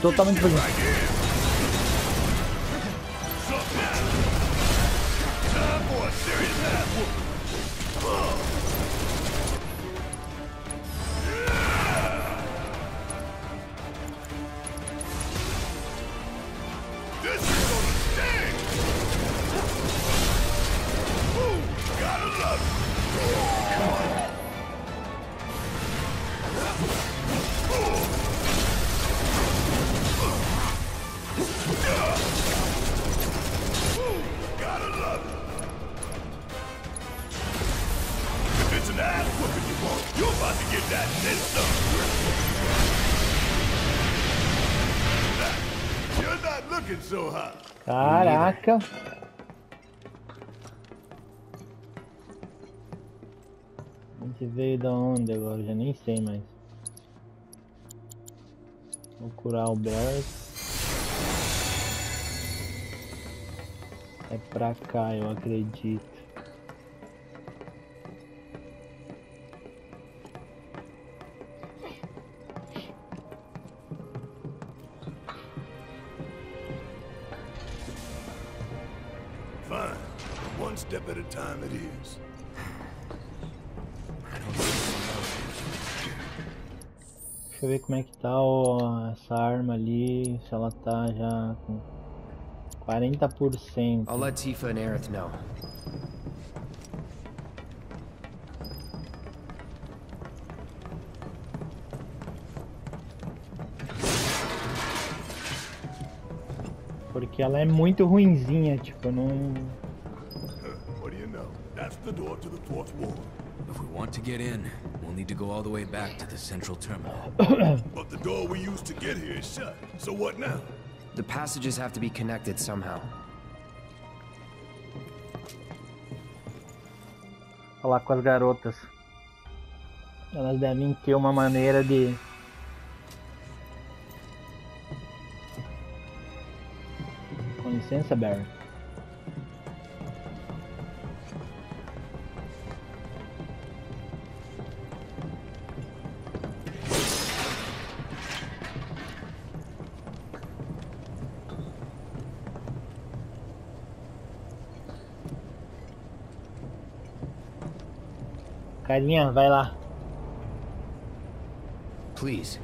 Totalmente bonito. Caraca. A gente veio da onde agora? Já nem sei mais. Vou curar o Barrett. É pra cá, eu acredito. At a time it is. Deixa eu ver como é que tá, ó, essa arma ali, se ela tá já com quarenta por cento. I'll let Tifa and Aerith know. Porque ela é muito ruinzinha, tipo, não... That's the door to the fourth wall. If we want to get in, we'll need to go all the way back to the central terminal. But the door we used to get here is shut. So what now? The passages have to be connected somehow. Falar com as garotas. Elas devem ter uma maneira de Com licença, Barrett. Carinha, vai lá. Please.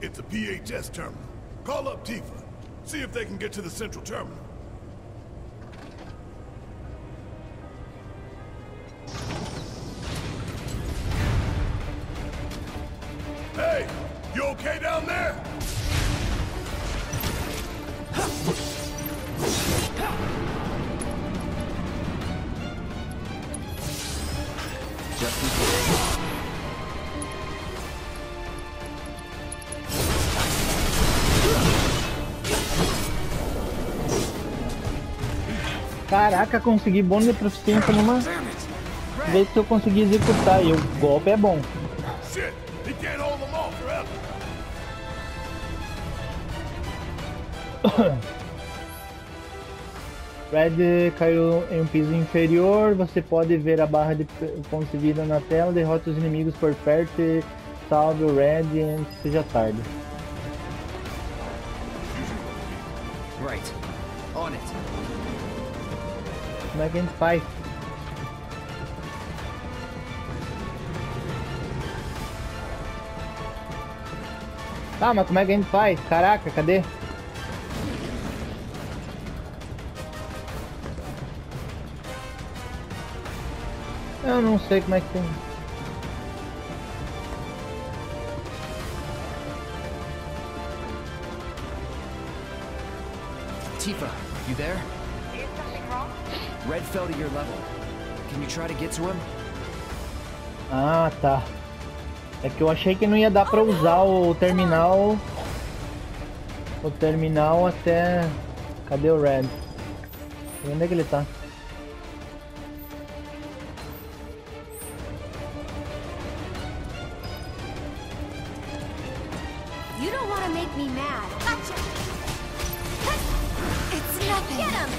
It's a P H S terminal. Call up Tifa. See if they can get to the central terminal. Hey, you okay down there? Huh. já fiz. Caraca, consegui bônus de proficiência numa vez que eu consegui executar, e o golpe é bom. Red caiu em um piso inferior, você pode ver a barra de pontos de vida na tela, derrota os inimigos por perto e salve o Red antes que seja tarde. Right. On it. Como é que a gente faz? Tá, mas como é que a gente faz? Caraca, cadê? Eu não sei como é que tem. Tifa, you there? Is something wrong? Red fell to your level. Can you try to get to him? Ah, tá. É que eu achei que não ia dar pra usar o terminal. O terminal até... Cadê o Red? Onde é que ele tá? You don't want to make me mad. Gotcha. It's nothing. Get him.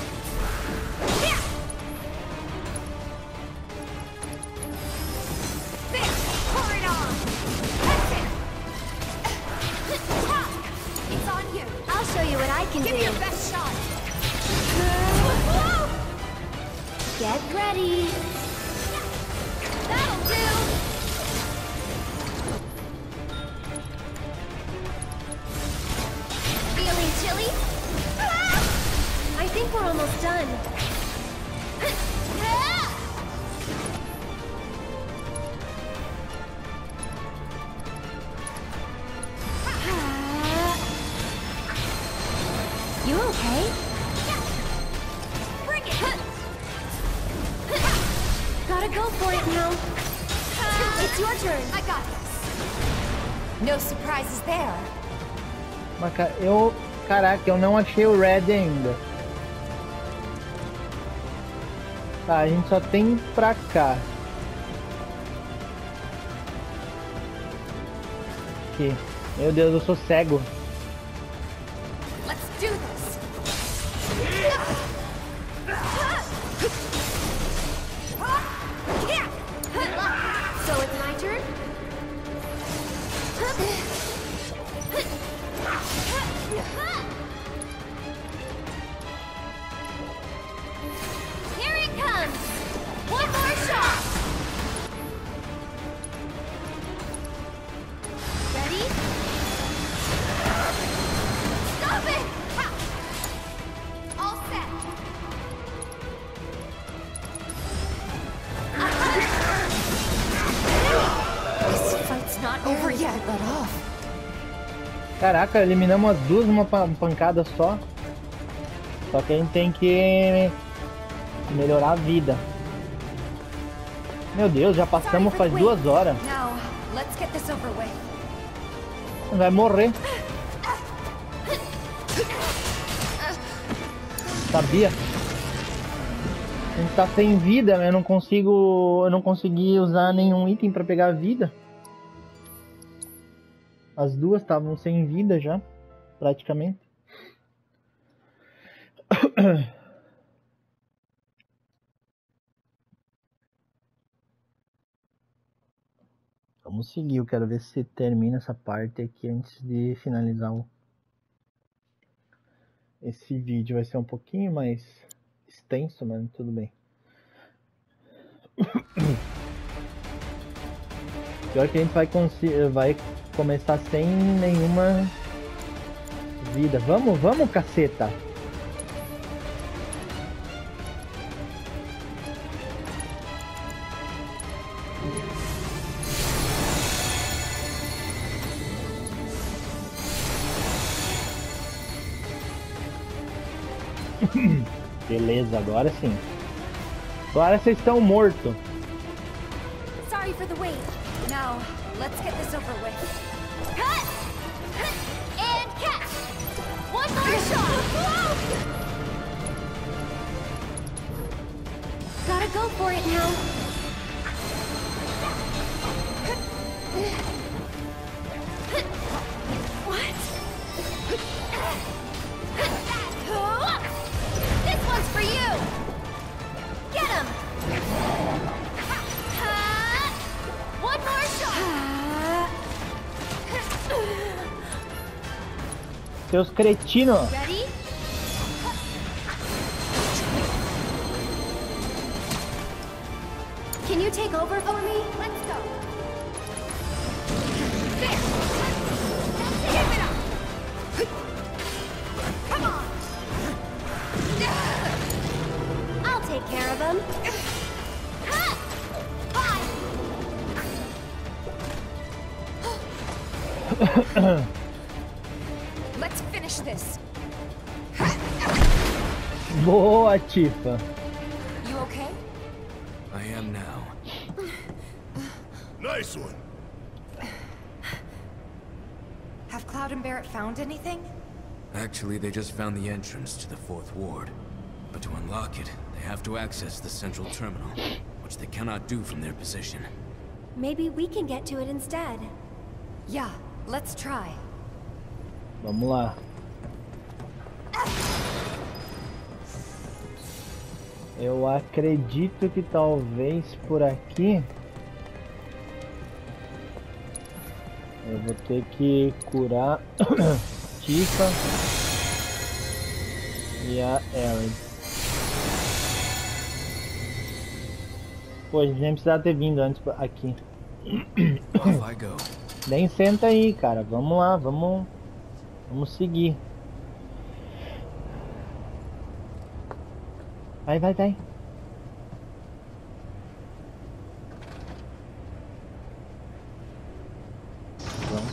Give me your best shot. Get ready. That'll do. Feeling chilly? I think we're almost done. Mas eu, caraca, eu não achei o Red ainda. Tá, a gente só tem pra cá. Aqui. Meu Deus, eu sou cego. Let's do this. So it's my turn? Here it comes. One more shot. Ready? Stop it. Ha. All set. Uh-huh. This fight's not over yet, but off. Caraca, eliminamos as duas numa pancada só. Só que a gente tem que melhorar a vida. Meu Deus, já passamos faz duas horas. Vai morrer. Sabia? A gente tá sem vida, né? Eu não consigo. Eu não consegui usar nenhum item pra pegar a vida. As duas estavam sem vida já, praticamente. Vamos seguir, eu quero ver se termina essa parte aqui antes de finalizar o... Esse vídeo vai ser um pouquinho mais extenso, mas tudo bem. Pior que a gente vai conseguir... Vai... começar sem nenhuma vida. Vamos, vamos, caceta! Beleza, agora sim. Agora vocês estão mortos. for the wait. Now, let's get this over with. Cut! And catch! One more shot! Gotta go for it now. Seus cretinos! Can you take over for me? Let's go. There. Give it up. Come on. I'll take care of him. Hi. Boa, Tifa. You okay? I am now. Nice one. Have Cloud and Barrett found anything? Actually, they just found the entrance to the fourth ward. But to unlock it, they have to access the central terminal, which they cannot do from their position. Maybe we can get to it instead. Yeah, let's try. Vamos lá. Eu acredito que talvez por aqui eu vou ter que curar Tifa e a Aerith. Pô, a gente nem precisava ter vindo antes aqui. Nem senta aí, cara. Vamos lá, vamos, vamos seguir. Vai, vai, vai. Look,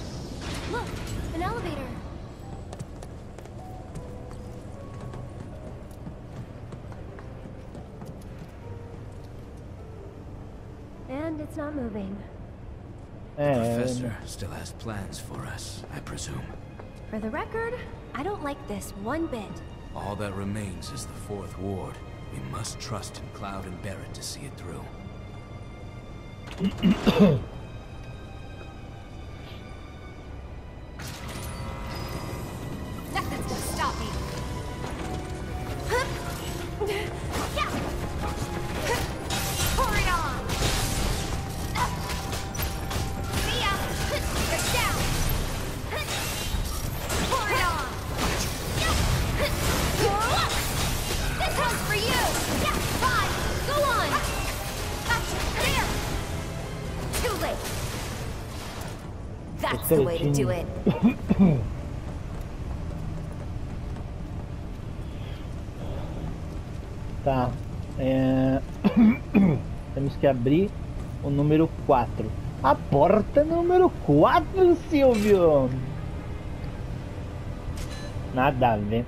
an elevator. And it's not moving. The professor still has plans for us, I presume. For the record, I don't like this one bit. All that remains is the fourth ward. We must trust in Cloud and Barrett to see it through. Nothing's gonna stop me. Pour it on. See ya. You're down. Pour it on. This one's for you! Yeah, fine! Go on! Gotcha! There! Too late! That's the way to do it! Tá, é... Temos que abrir o número quatro. A porta número quatro, Silvio! Nada a ver.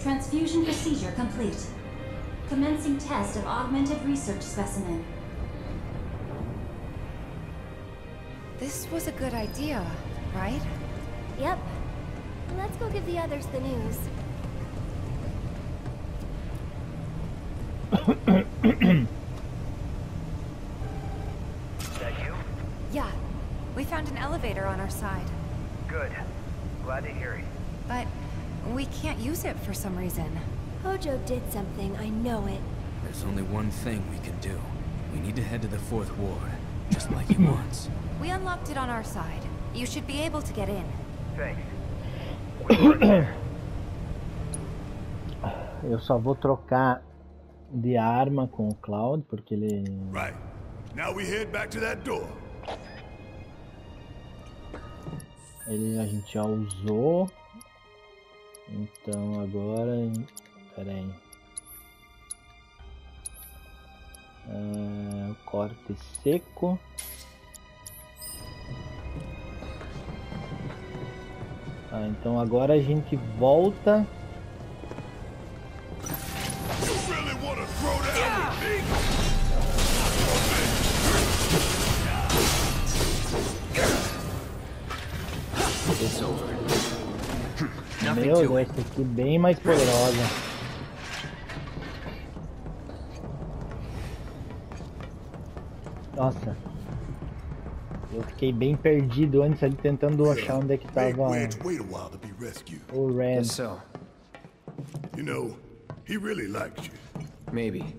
Transfusion procedure complete. Commencing test of augmented research specimen. This was a good idea, right? Yep. Let's go give the others the news. Is that you? Yeah. We found an elevator on our side. Good. Glad to hear it. But... we can't use it for some reason. Hojo did something, I know it. There's only one thing we can do. We need to head to the fourth ward, just like he wants. We unlocked it on our side. You should be able to get in. Thanks. Eu só vou trocar de arma com o Cloud porque ele... Right. Now we head back to that door. Ele a gente já usou. Então agora, peraí, ah, corte seco, ah, então agora a gente volta. Meu Deus, essa aqui é bem mais poderosa. Nossa. Eu fiquei bem perdido antes ali tentando achar onde é que tava o Red. You know, he really liked you. Maybe.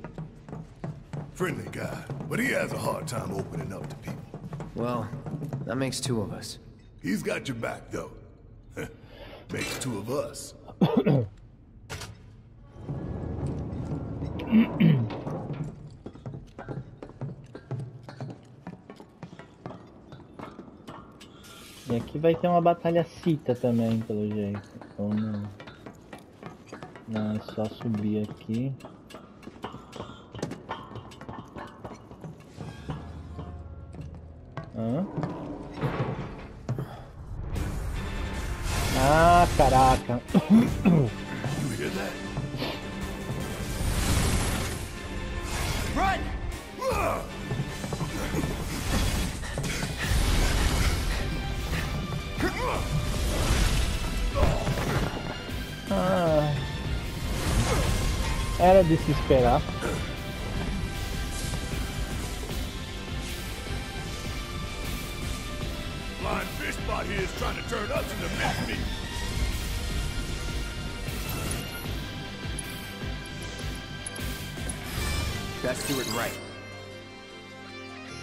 Friendly guy, but he has a hard time opening up to people. Well, that makes two of us. He's got your back though. Makes two of us. E aqui vai ter uma batalha cita também, pelo jeito. Então não. Não, é só subir aqui. Hã? Ah, caraca. Ah, era de se esperar.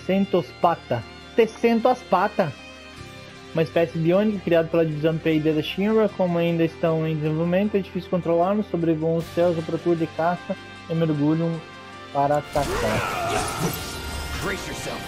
Sento as patas. Te sento as patas. Uma espécie de ônibus criado pela divisão P I D da Shinra. Como ainda estão em desenvolvimento, é difícil controlarmos. Sobrevoam os céus à procura de caça e mergulham para atacar. Brace yourself.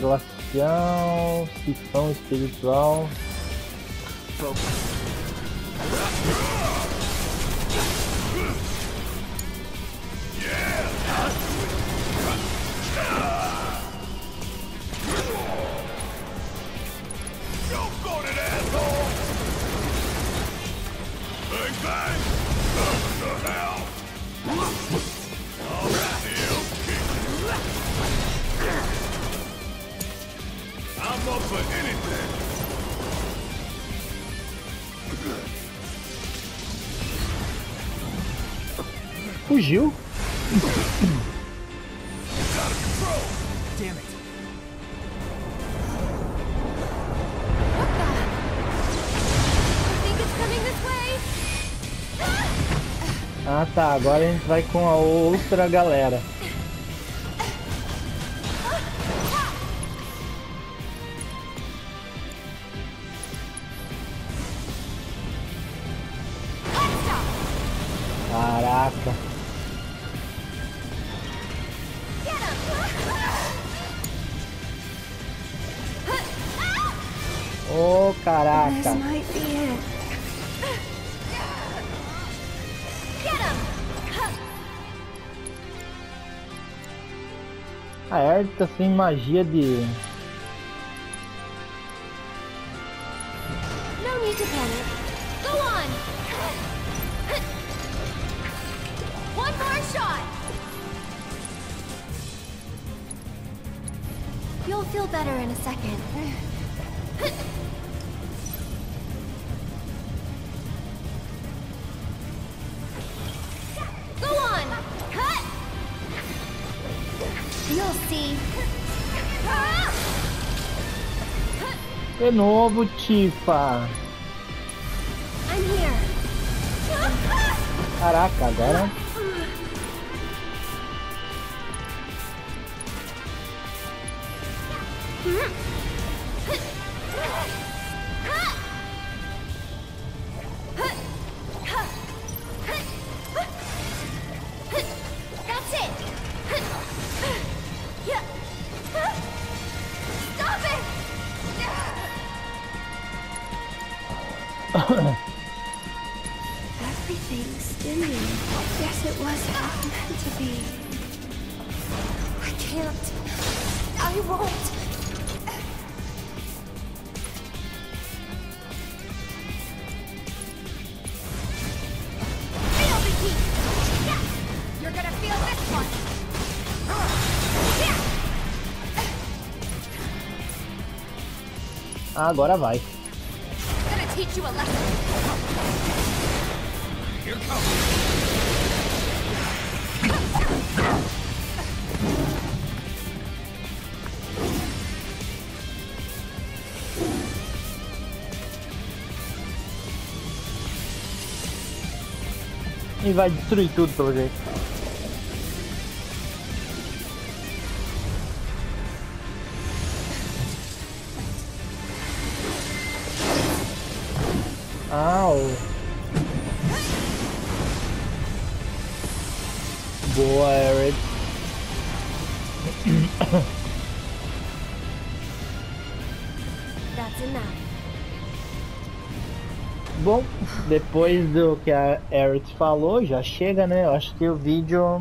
Glacial, sifão espiritual. Gil? Ah tá, agora a gente vai com a outra galera. Tá sem magia de... see. De novo, Tifa. I'm here. Caraca, agora. That's it. Stop it. Everything's spinning. Yes, it was not meant to be. I can't. I won't. Ah, agora vai. E vai destruir tudo pelo jeito. Boa, Aerith. Bom, depois do que a Aerith falou, já chega, né? Eu acho que o vídeo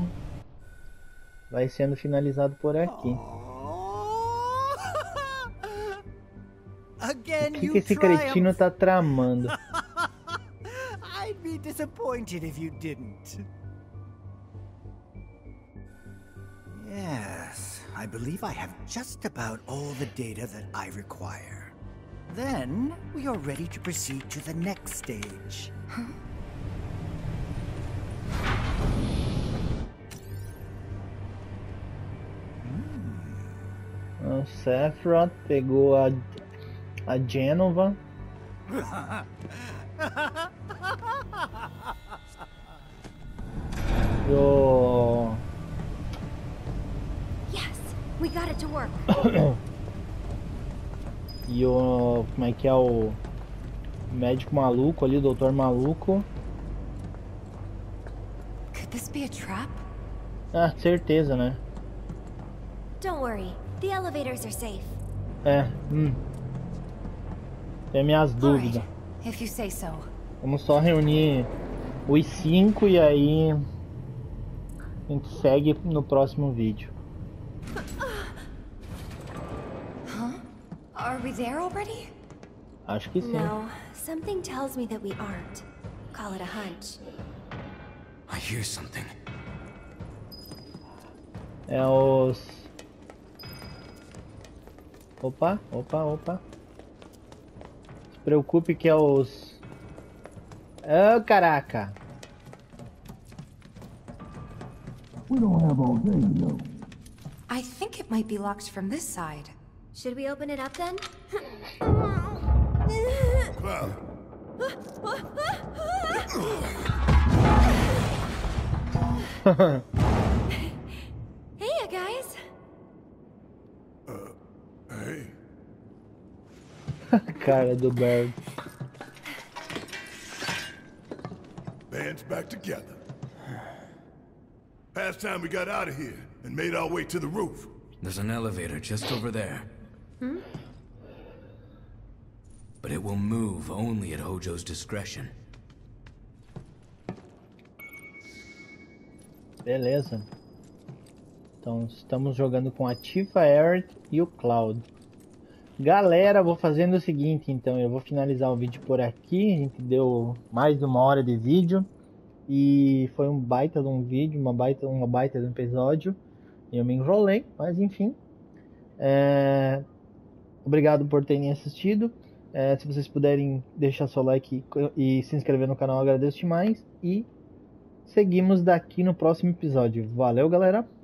vai sendo finalizado por aqui. O que, que esse cretino tá tramando? Disappointed if you didn't. Yes, I believe I have just about all the data that I require. Then we are ready to proceed to the next stage. Huh? Hmm. O Sephiroth pegou a a Jenova. Yo. Yes, we got it to work. E o como é que é o médico maluco ali, o doutor maluco? Could this be a trap? Ah, certeza, né? Don't worry, the elevators are safe. É, hum. Tem minhas dúvidas. If you say so. Vamos só reunir os cinco e aí a gente segue no próximo vídeo. Huh? Are we there already? Acho que sim. No, something tells me that we aren't. Call it a hunch. I hear something. É os. Opa, opa, opa. Preocupe que é os... Oh, caraca! We don't have all day, though. I think it might be locked from this side. Should we open it up then? Cloud. Hey, you guys. Uh, hey. Cara do Barrett. Band's back together. Past time we got out of here and made our way to the roof. There's an elevator just over there. Hmm? But it will move only at Hojo's discretion. Beleza. Então estamos jogando com a Tifa, Aerith e o Cloud. Galera, vou fazendo o seguinte, então, eu vou finalizar o vídeo por aqui, a gente deu mais de uma hora de vídeo, e foi um baita de um vídeo, uma baita, uma baita de um episódio, eu me enrolei, mas enfim, é... obrigado por terem assistido, é, se vocês puderem deixar seu like e, e se inscrever no canal, eu agradeço demais, e seguimos daqui no próximo episódio, valeu galera!